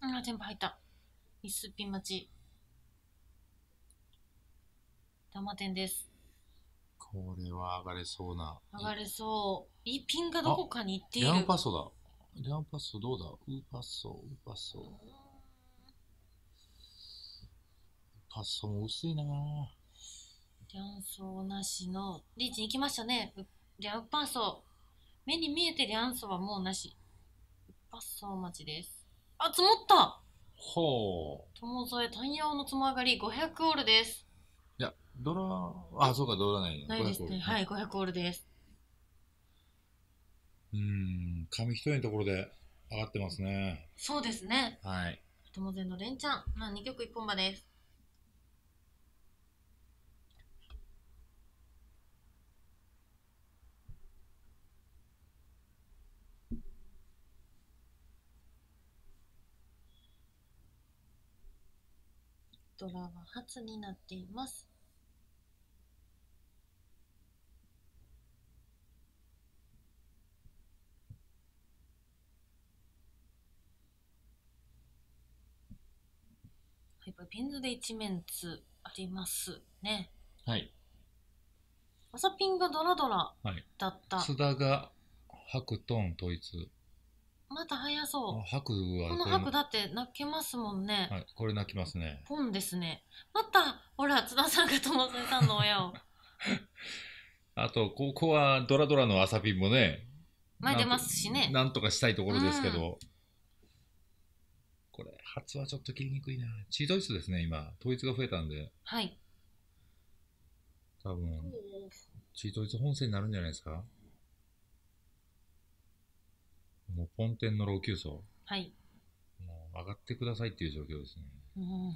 あ、全部入った。一スピン待ち。ダマ点です。これは上がれそうな。上がれそう。イーピンがどこかに行っている。レアンパッソだ。レアンパッソどうだ。ウーパッソ、ウーパッソ。パッソも薄いなぁ。レアンソーなしのリーチに行きましたね。レアンパッソ。目に見えてレアンソーはもうなし。ウーパッソー待ちです。あ、積もった。ほう。友添タンヤオのつも上がりごひゃくオールです。いや、ドラー、あ、そうか、ドラないね。ないですね。はい、ごひゃくオールです。うん、紙一重のところで上がってますね。そうですね。はい。友全の連チャン、まあ、にきょく一本馬です。ドラは初になっています。部ピンズでいちメンツありますね。はい。朝ピンがドラドラだった。はい、津田が白トーン統一。また早そう。白はこの白だって泣けますもんね。はい、これ泣きますね。ポンですね。またほら津田さんが友瀬さんの親を。あとここはドラドラの朝ピンもね。前出ますしね。なんとかしたいところですけど。うん、これ初はちょっと切りにくいな。チートイスですね、今統一が増えたんで、はい、多分チートイス本線になるんじゃないですか。もうポンテンの老朽層、はい、もう上がってくださいっていう状況ですね。うん、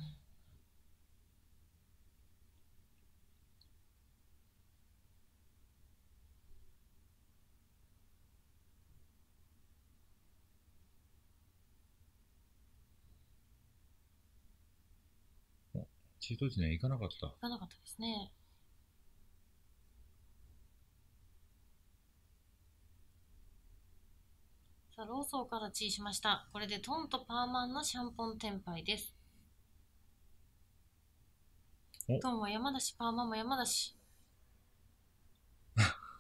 チートイチね、行かなかった。行かなかったですね。さあ、ローソーからチーしました。これでトンとパーマンのシャンポンテンパイです。トンは山だし、パーマンも山だし。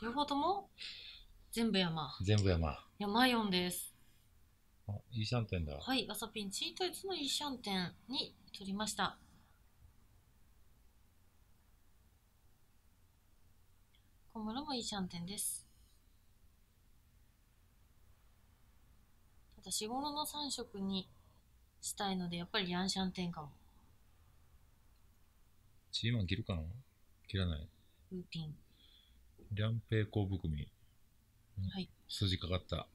両方とも全部山。全部山。山よんです。あ、イーシャンテンだ。はい、朝ピンチートイチのイーシャンテンに取りました。小室もいいシャンテンです。ただ、しごろのさん色にしたいので、やっぱりヤンシャンテンかも。チーマン切るかな、切らない。ウーピン。リャンペイコウ含み。はい。筋かかった。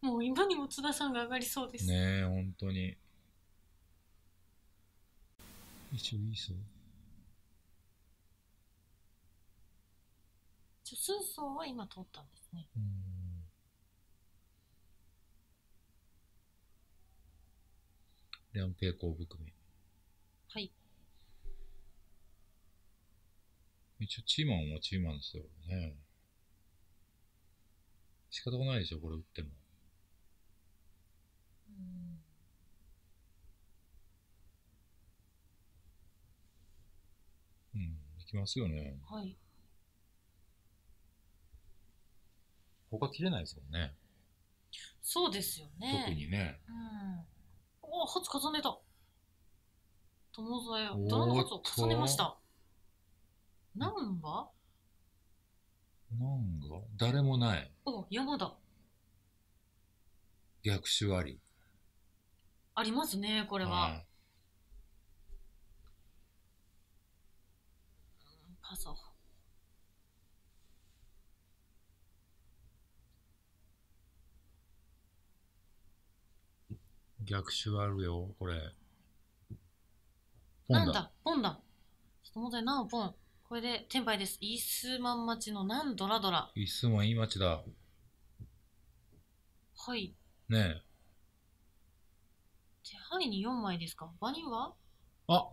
もう今にも津田さんが上がりそうですねえ、本当に。一応いいそう。数層は今通ったんですね。うん、リャンペイコウ含み。はい、一応チーマンはチーマンですよね。仕方がないでしょ、これ打っても。うん、いきますよね。はい。他切れないですもんね。そうですよね。特にね。うん。おお、初重ねた。友添を、ドラの初を重ねました。何が？何が？誰もない。お、山だ。逆襲あり。ありますね、これは。はい、うん、パソ。逆襲あるよ、これ。ポンだ。なんだ、ポンだ。ちょっともとに何をポン。これで、テンパイです。イースマン町のなんドラドラ。イースマンいい町だ。はい。ねえ。手配によんまいですか。場にはあ、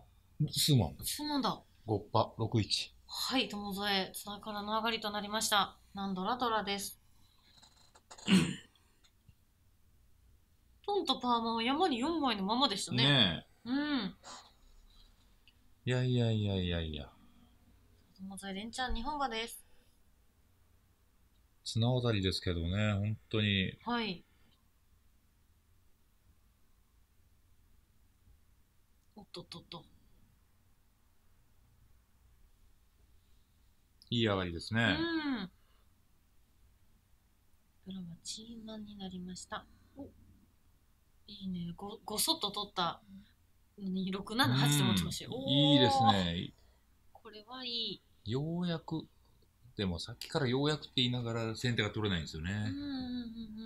数万。数万だ。ごっぱ、ろくいち。はい、友添、津田からの上がりとなりました。なんドラドラです。トンとパーマは山によんまいのままでしたね。ねえ。うん。いやいやいやいやいや。友添、連チャンにほん馬です。綱渡りですけどね、本当に。はい。おっとっとっと。いい上がりですね。うん。ドラマチーマンになりました。お、いいね。ご、ごそっと取った。に、ろく、なな、はちって持ってましたよ。いいですね。これはいい。ようやく。でもさっきからようやくって言いながら先手が取れないんですよね。うんうんうん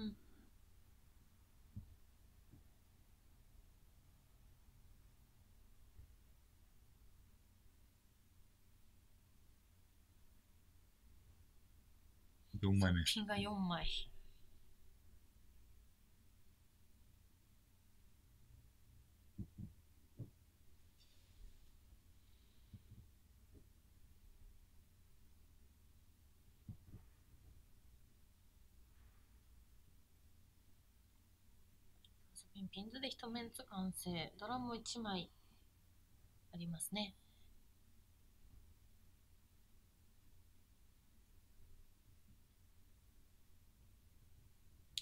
うん。よんまいめ。ピンがよんまい。ピンズで一目ずつ完成。ドラもいちまいありますね。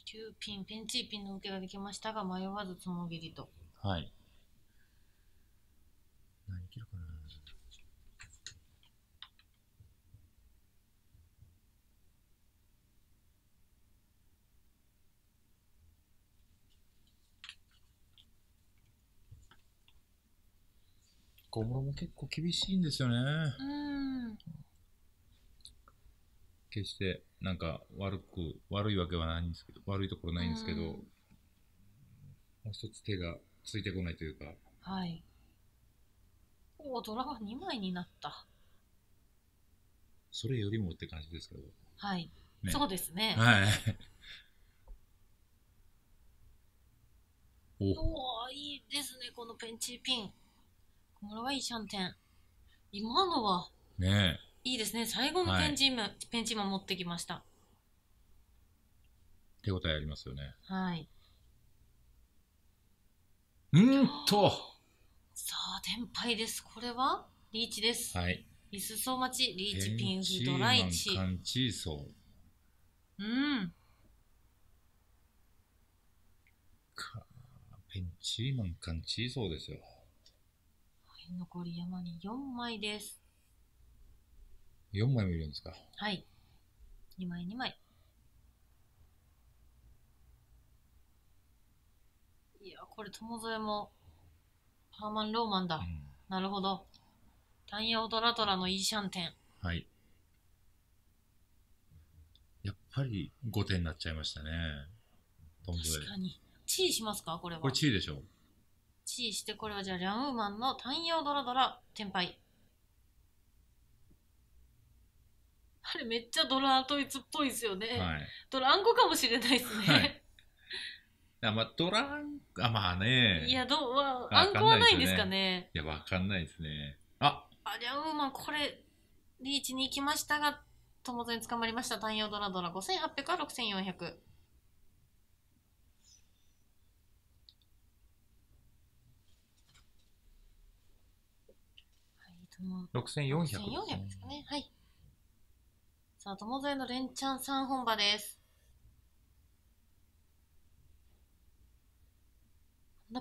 きゅうピン、ペンチーピンの受けができましたが、迷わずつもぎりと。はい。何切るかな。ゴマも結構厳しいんですよね。うん。決してなんか悪く悪いわけはないんですけど、悪いところないんですけど、うん、もう一つ手がついてこないというか。はい。おお、ドラがにまいになった。それよりもって感じですけど。はい。ね、そうですね。はい。おお、いいですねこのペンチーピン。これはいいシャンテン。今のは。ねえ。いいですね。最後のペンチーム、はい、ペンチーム持ってきました。手応えありますよね。はい。うんと。さあ、天敗です。これはリーチです。はい。リスソーマチ、リーチピンフドライチ。カンチーソー。うん。か、ペンチーマンカンチーソーですよ。はい、残り山によんまいです。よんまいもいるんですか。はい。にまい、にまい。いや、これ、友添も、パーマン、ローマンだ。うん、なるほど。タンヤオトラトラのいいシャンテン。はい。やっぱりごてんになっちゃいましたね。友添。確かに。チーしますかこれは。これチーでしょ。チーして、これはじゃあ、リャンウーマンのタンヤオドラドラ、天敗。あれめっちゃドラ統一っぽいですよね。はい、ドランコかもしれないですね。はい、あまあドランあまあね。いやどうはあんこはないんですかね。いやわかんないですね。ああリャンウーマンこれリーチに行きましたが友達に捕まりました。単葉ドラドラごせんはっぴゃくからろくせんよんひゃく。ろくせんよんひゃくですね。はい。さあ、友添の連チャンさんぼん馬です。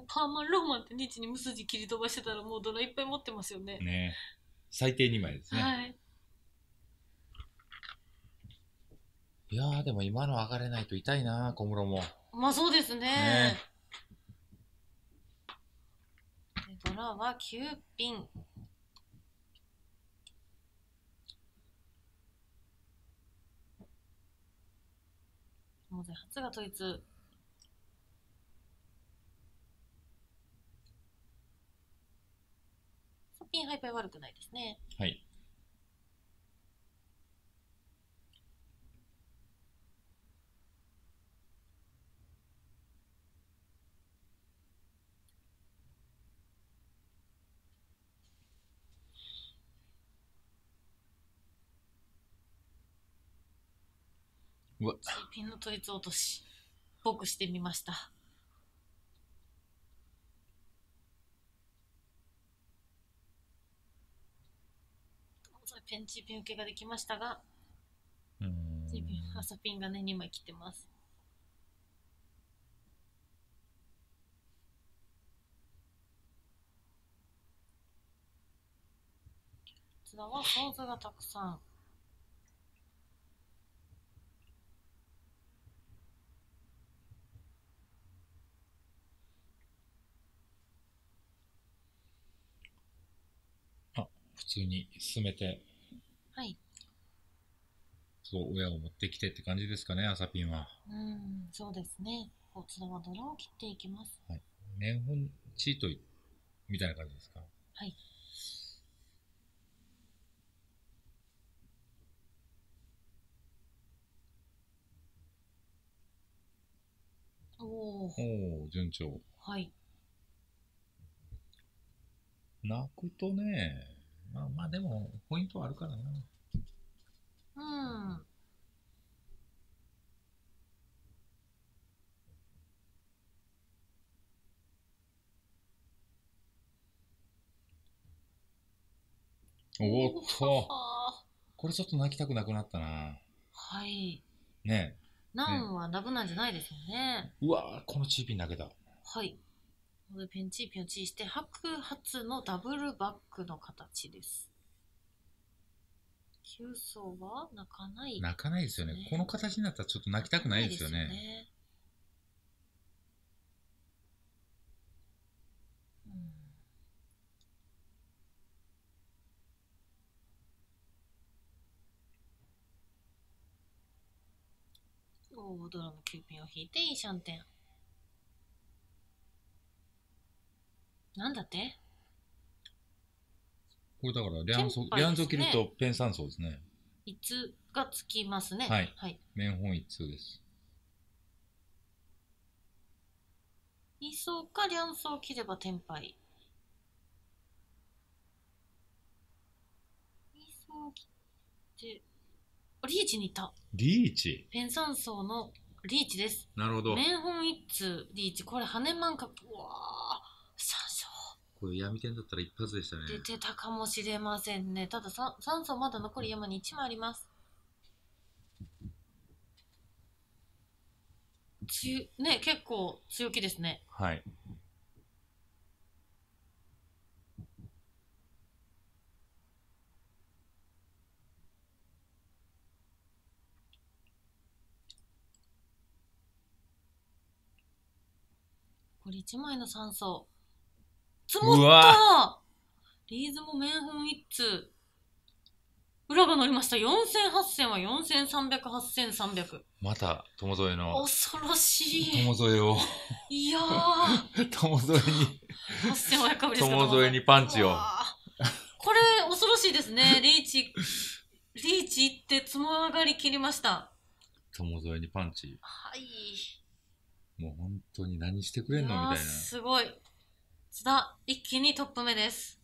パーマンローマンって日に無筋切り飛ばしてたらもうドラいっぱい持ってますよね。ね最低にまいですね。はい、いやーでも今の上がれないと痛いな小室も。まあそうです ね, ねで。ドラはきゅうピン。友添初が統一。ピンハイパイ悪くないですね。はい。うわピンの統一落とし僕してみました。ペンチーピン受けができましたが朝ピンがねにまい切ってます。こちらはソーズがたくさん。普通に進めて、はい、そう親を持ってきてって感じですかね、朝ピンは。うん、そうですね。こちらはドラを切っていきます。はい。年本チートみたいな感じですか。はい。おお。おお、順調。はい。泣くとね。まあまあでもポイントはあるからな。うん。おっとこれちょっと泣きたくなくなったな。はいねえ、ナウはラブなんじゃないですよね。うわー、このチーピン投げた。はい、これピンチーピンをチーして白髪のダブルバックの形です。急走は泣かない、泣かないですよね。この形になったらちょっと泣きたくないですよね。大ドラのきゅうピンを引いていいシャンテン。なんだってこれだからレアンソ、レアンソ切るとペンさん層ですね。いつがつきますね。はい、はい、面本いち通です。に層かレアンソを切れば天敗。に層切ってリーチにいた。リーチペンさん層のリーチです。なるほど、面本一通リーチ。これ羽マンカップ、うわーさん層、これ闇点だったら一発でしたね。出てたかもしれませんね。ただ さん, さん層まだ残り山にいち枚あります。強ね、結構強気ですね。はい、これいちまいのさん層。積もったーリーズも面本いち通。裏が乗りました。よんせんはっせんはよんせんさんびゃく、はっせんさんびゃく。また、友添の。恐ろしい。友添を。いやー。友添に。はっせんごひゃく株ですか。友添にパンチを。これ、恐ろしいですね。リーチ、リーチいって、つも上がり切りました。友添にパンチ。はい。もう本当に何してくれんのみたいな。すごい。津田、一気にトップ目です。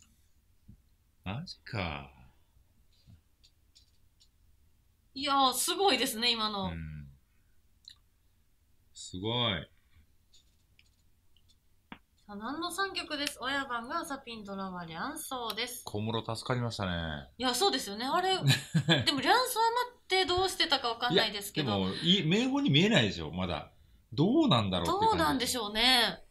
マジか。いやー、すごいですね、今の。うん、すごい。さあ、何のさんきょくです。親番が朝ピンドラはリャンソーです。小室助かりましたね。いや、そうですよね。あれ、でもリャンソー余ってどうしてたかわかんないですけど。いでも、名簿に見えないでしょ、まだ。どうなんだろうって感じ。どうなんでしょうね。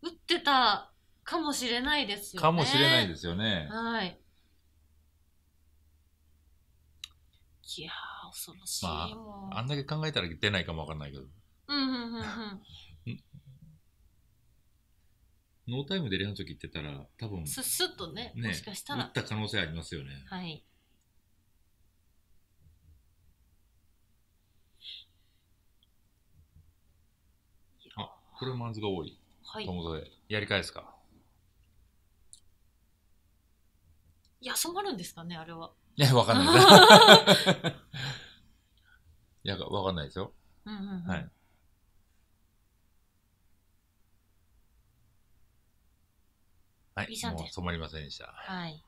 打ってたかもしれないですよね。かもしれないですよね。はい。いやー、恐ろしい。まあ、あんだけ考えたら出ないかもわかんないけど。うんうんうんうん。ノータイムでレアの時言ってたら、多分。すすっとね、もしかしたら。打った可能性ありますよね。はい。これマンズが多い。はい。友添やり返すか。休まるんですかね、あれは。いや、わかんない。いや、わかんないですよ。うんうんうん。はい。はい。もう染まりませんでした。はい。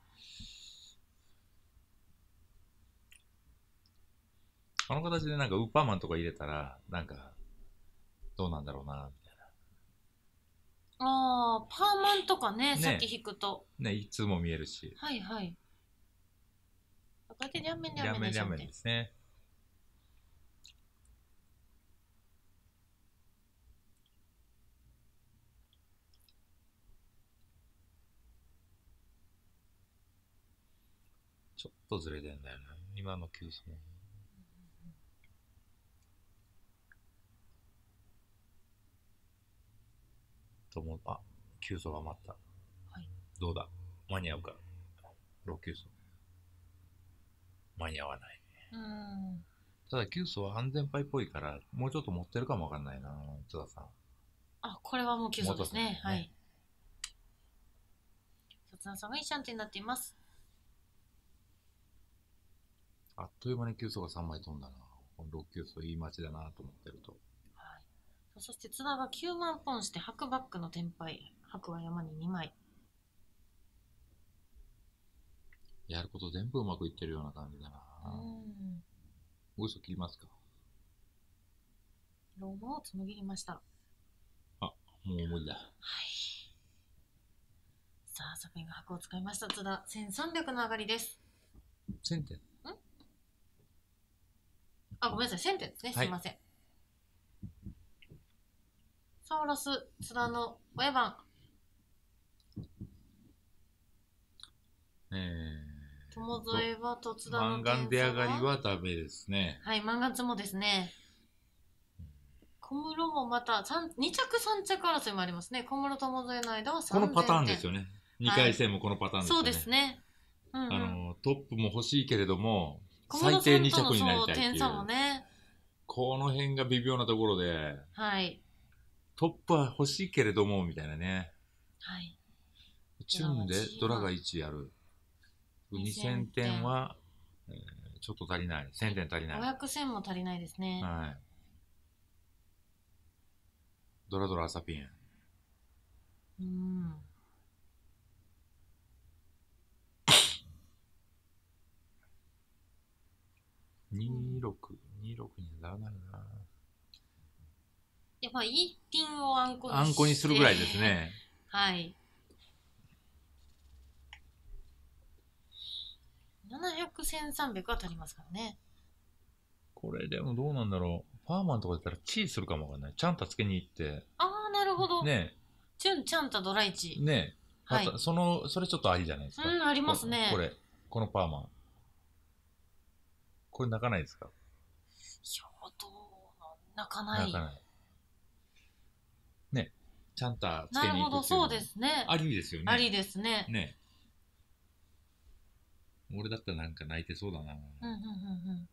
あの形でなんかウーパーマンとか入れたら、なんか、どうなんだろうな。あー、パーマンとかね、さっき引くとね、いつも見えるし。はいはい、だけ両面両面両面ですね。ちょっとずれてんだよな、今の急走。あ、急走余った、はい、どうだ間に合うか。ろく急走間に合わない。うん、ただ急走は安全牌っぽいからもうちょっと持ってるかもわかんないな、津田さん。あ、これはもう急走です ね, ですね。はい、津田さんがいいシャンテンになっています。あっという間に急走がさんまい飛んだな。ろく急走いい街だなと思ってると。そして津田がきゅうまんポンして白バックの天敗。白は山ににまい。やること全部うまくいってるような感じだな。おいそ切りますか。ローマを紡ぎました。あ、もう無理だ。はい。さあ、ソフィンが箱を使いました。津田、せんさんびゃくの上がりです。せんてん。んあ、ごめんなさい、せんてんですね。すいません。はい、サウロス、津田の親番。えー、友添はと津田の。マンガン出上がりはダメですね。はい、マンガンツもですね。小室もまたにちゃくさんちゃく争いもありますね。小室友添の間はさんぜんてん。このパターンですよね。にかい戦もこのパターンですよね。そうですね。あのトップも欲しいけれども最低にちゃくになりたいっていう。点差もね。この辺が微妙なところで。はい。トップは欲しいけれどもみたいなね。はい。チュンでドラがいちやる。にせんてんはちょっと足りない。せんてん足りない。ごひゃくせんも足りないですね。はい。ドラドラ朝ピン。うん。に六二六にならないな。やっぱ一品をあんこに。あんこにするぐらいですね。はい。七百千三百は足りますからね。これでもどうなんだろう。ファーマンとかだったらチーするかもわかんない。ちゃんたつけに行って。ああ、なるほど。ね。チュン、ちゃんた、ドライチ。ね。はい。その、それちょっとありじゃないですか。うん、ありますね。これ、このパーマン。これ泣かないですか？いや、どうなん、泣かない。泣かない。ね。ちゃんたつけに行く。なるほど、そうですね。ありですよね。ありですね。ね。俺だったらなんか泣いてそうだな。うんうんうんうん。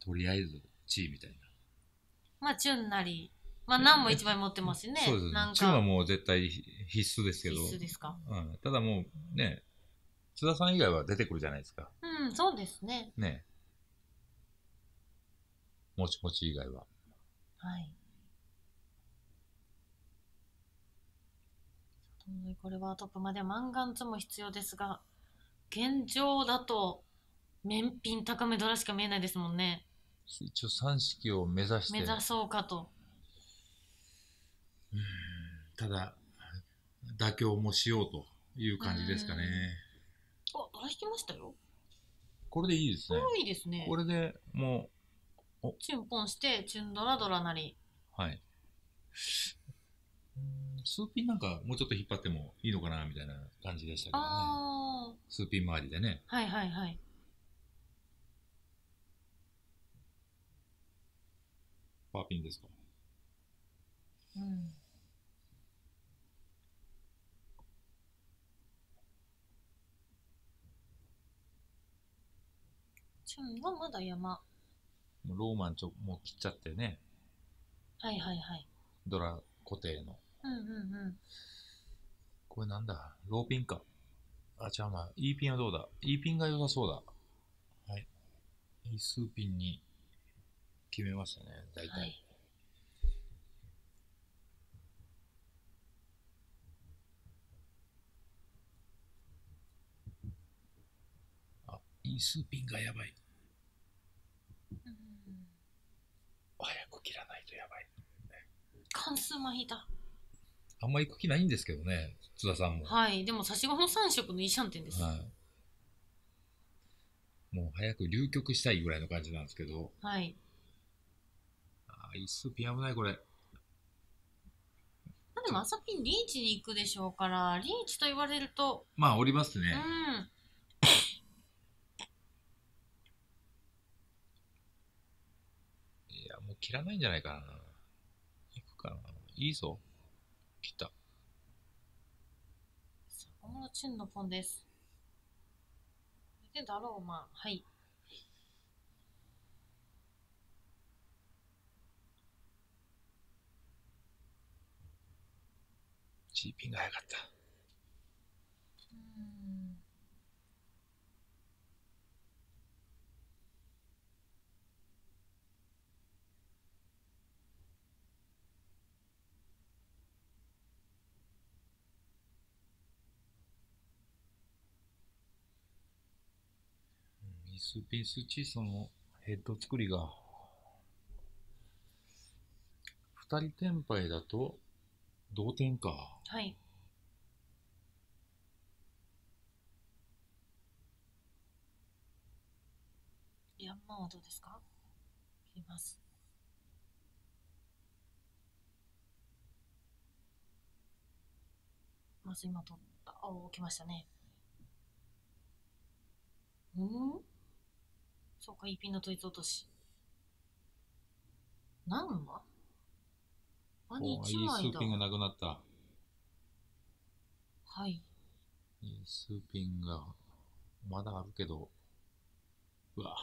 とりあえず。チーみたいな。まあ、チュンなり。まあ、何も一枚持ってますしね。そうですね。チュンはもう絶対必須ですけど。必須ですか。うん。ただもうね、津田さん以外は出てくるじゃないですか。うん、そうですね。ね。もちもち以外は。はい。これはトップまでマンガンツも必要ですが、現状だと、面品高めドラしか見えないですもんね。一応さん式を目指して目指そうかと。うん、ただ妥協もしようという感じですかね。あ、ドラ引きましたよ。これでいいですね。これいいですね。これでもうチュンポンしてチュンドラドラなり。はい。数ピンなんかもうちょっと引っ張ってもいいのかなみたいな感じでしたけどね。あー、数ピン周りでね。はいはいはい。パーピンですか。うん。チュンはまだ山。ローマンちょもう切っちゃってね。はいはいはい。ドラ固定の。うんうんうん。これなんだ。ローピンか。あ、じゃあまあ E ピンはどうだ。E ピンが良さそうだ。はい。E 数ピンに。決めましたね、大体。はい、あ、インスーピンがやばい。うん、早く切らないとやばい。関数麻痺だ。あんまり茎ないんですけどね、津田さんも。はい、でも差し子のさん色のいいシャンテンです。はい。もう早く流局したいぐらいの感じなんですけど。はい。いっす、ピン危ないこれ。まあでも朝ピンリーチに行くでしょうから、リーチと言われると。まあ、おりますね。うん。いや、もう切らないんじゃないかな。行くかな。いいぞ。切った。さあ、このチュンのポンです。で、だろう、まあ、はい。チーピンが早かった。うん、イスピンスチーソのヘッド作りがふたりテンパイだと同点か。はい。んはどうですか？切ります。まず今取った。あ、置きましたね。うん、そうか、いいピンの統一落とし。何は何一枚だ。いいスーピンがなくなった。はい、いいスーピンがまだあるけど、うわ、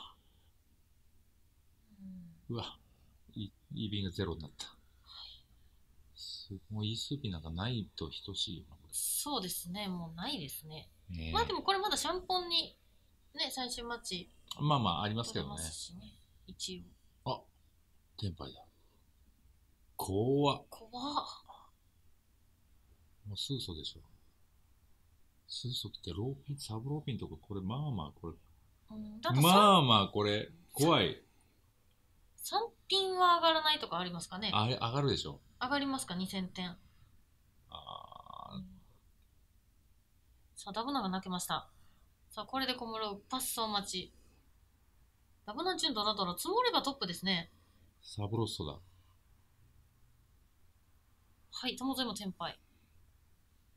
うん、うわ、いいピンがゼロになった。もういいスーピンなんかないと等しいよな、これ。そうですね、もうないですね。ね、まあでもこれまだシャンポンにね、最終マッチ、まあまあありますけどね。一応。あ、テンパイだ。怖っ。怖っ。もうスーソでしょ。スーソってローピン、サブローピンとか、これまあまあこれ。うん、だってまあまあこれ、怖い。さんピンは上がらないとかありますかね。あれ、上がるでしょ。上がりますか、にせんてん。ああ、うん。さあ、ダブナが泣けました。さあ、これで小室、パッソー待ち。ダブナチュンドラドラ、積もればトップですね。サブロッソだ。はい、友添もテンパイ。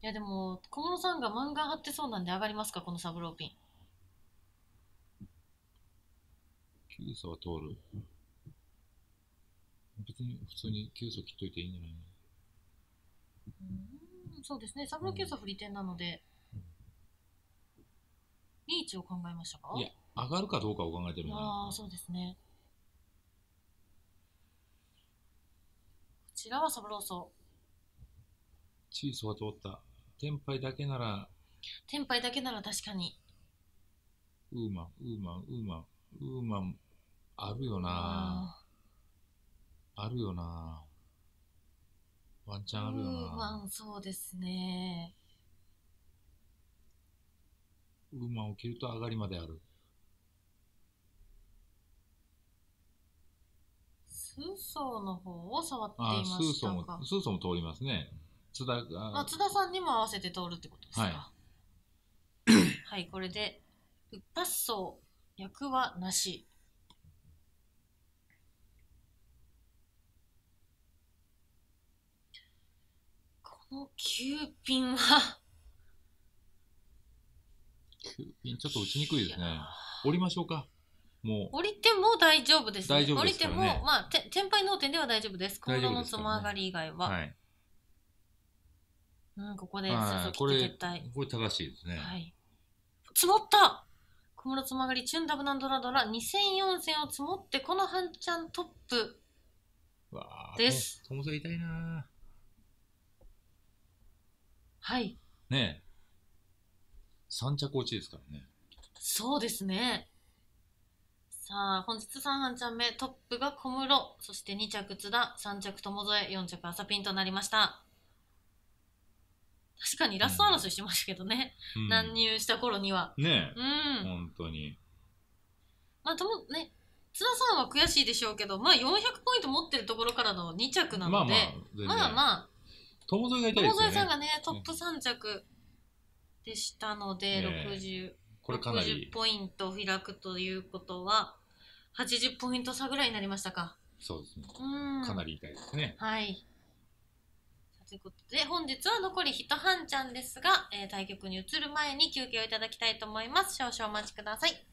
いや、でも、小室さんが漫画張ってそうなんで上がりますか、このサブローピン。きゅう差は通る。別に普通にきゅう層切っといていいんじゃないの。うん、そうですね、サブローきゅう層振り点なので、うん、リーチを考えましたか。いや、上がるかどうかを考えてるんだよ。ああ、そうですね。こちらはサブロー層。チーソは通った。天杯だけなら、天杯だけなら確かにウーマン、ウーマン、ウーマン、ウーマンあるよな。あるよな。ワンチャンあるよな。ウーマン、そうですね。ウーマンを切ると上がりまである。スーソーの方を触っていましたか。あ、スーソーも、スーソーも通りますね。津田が、あ、津田さんにも合わせて通るってことですか。はい、はい、これでウッパッソー役はなし。きゅうピンはきゅうピンちょっと打ちにくいですね。降りましょうか。もう降りても大丈夫ですね。大丈夫ですからね。降りてもまあて天敗脳天では大丈夫です。今度のつま上がり以外は、はい、うん、ここでこれこれ正しいですね。はい。積もった。小室つまがりチュンダブナンドラドラにせんよん戦を積もってこの半チャントップです。わあ、友沢痛いな。はい、ねえ、三着落ちですからね。そうですね。さあ、本日さんチャン目、トップが小室、そしてに着津田、さん着友添、よん着朝ピンとなりました。確かにラスト争いしましたけどね、うん、乱入した頃にはねえ、うん、本当にまあともね、津田さんは悔しいでしょうけど、まあよんひゃくポイント持ってるところからのに着なので、まあまあ、まあまあ友添がいたいですよね。友添さんがね、トップさん着でしたので、ろくじゅう、これかなりろくじゅうポイント開くということは、はちじゅうポイント差ぐらいになりましたか。そうですね。かなり痛いですね。はい。ということで、本日は残り一半ちゃんですが、えー、対局に移る前に休憩をいただきたいと思います。少々お待ちください。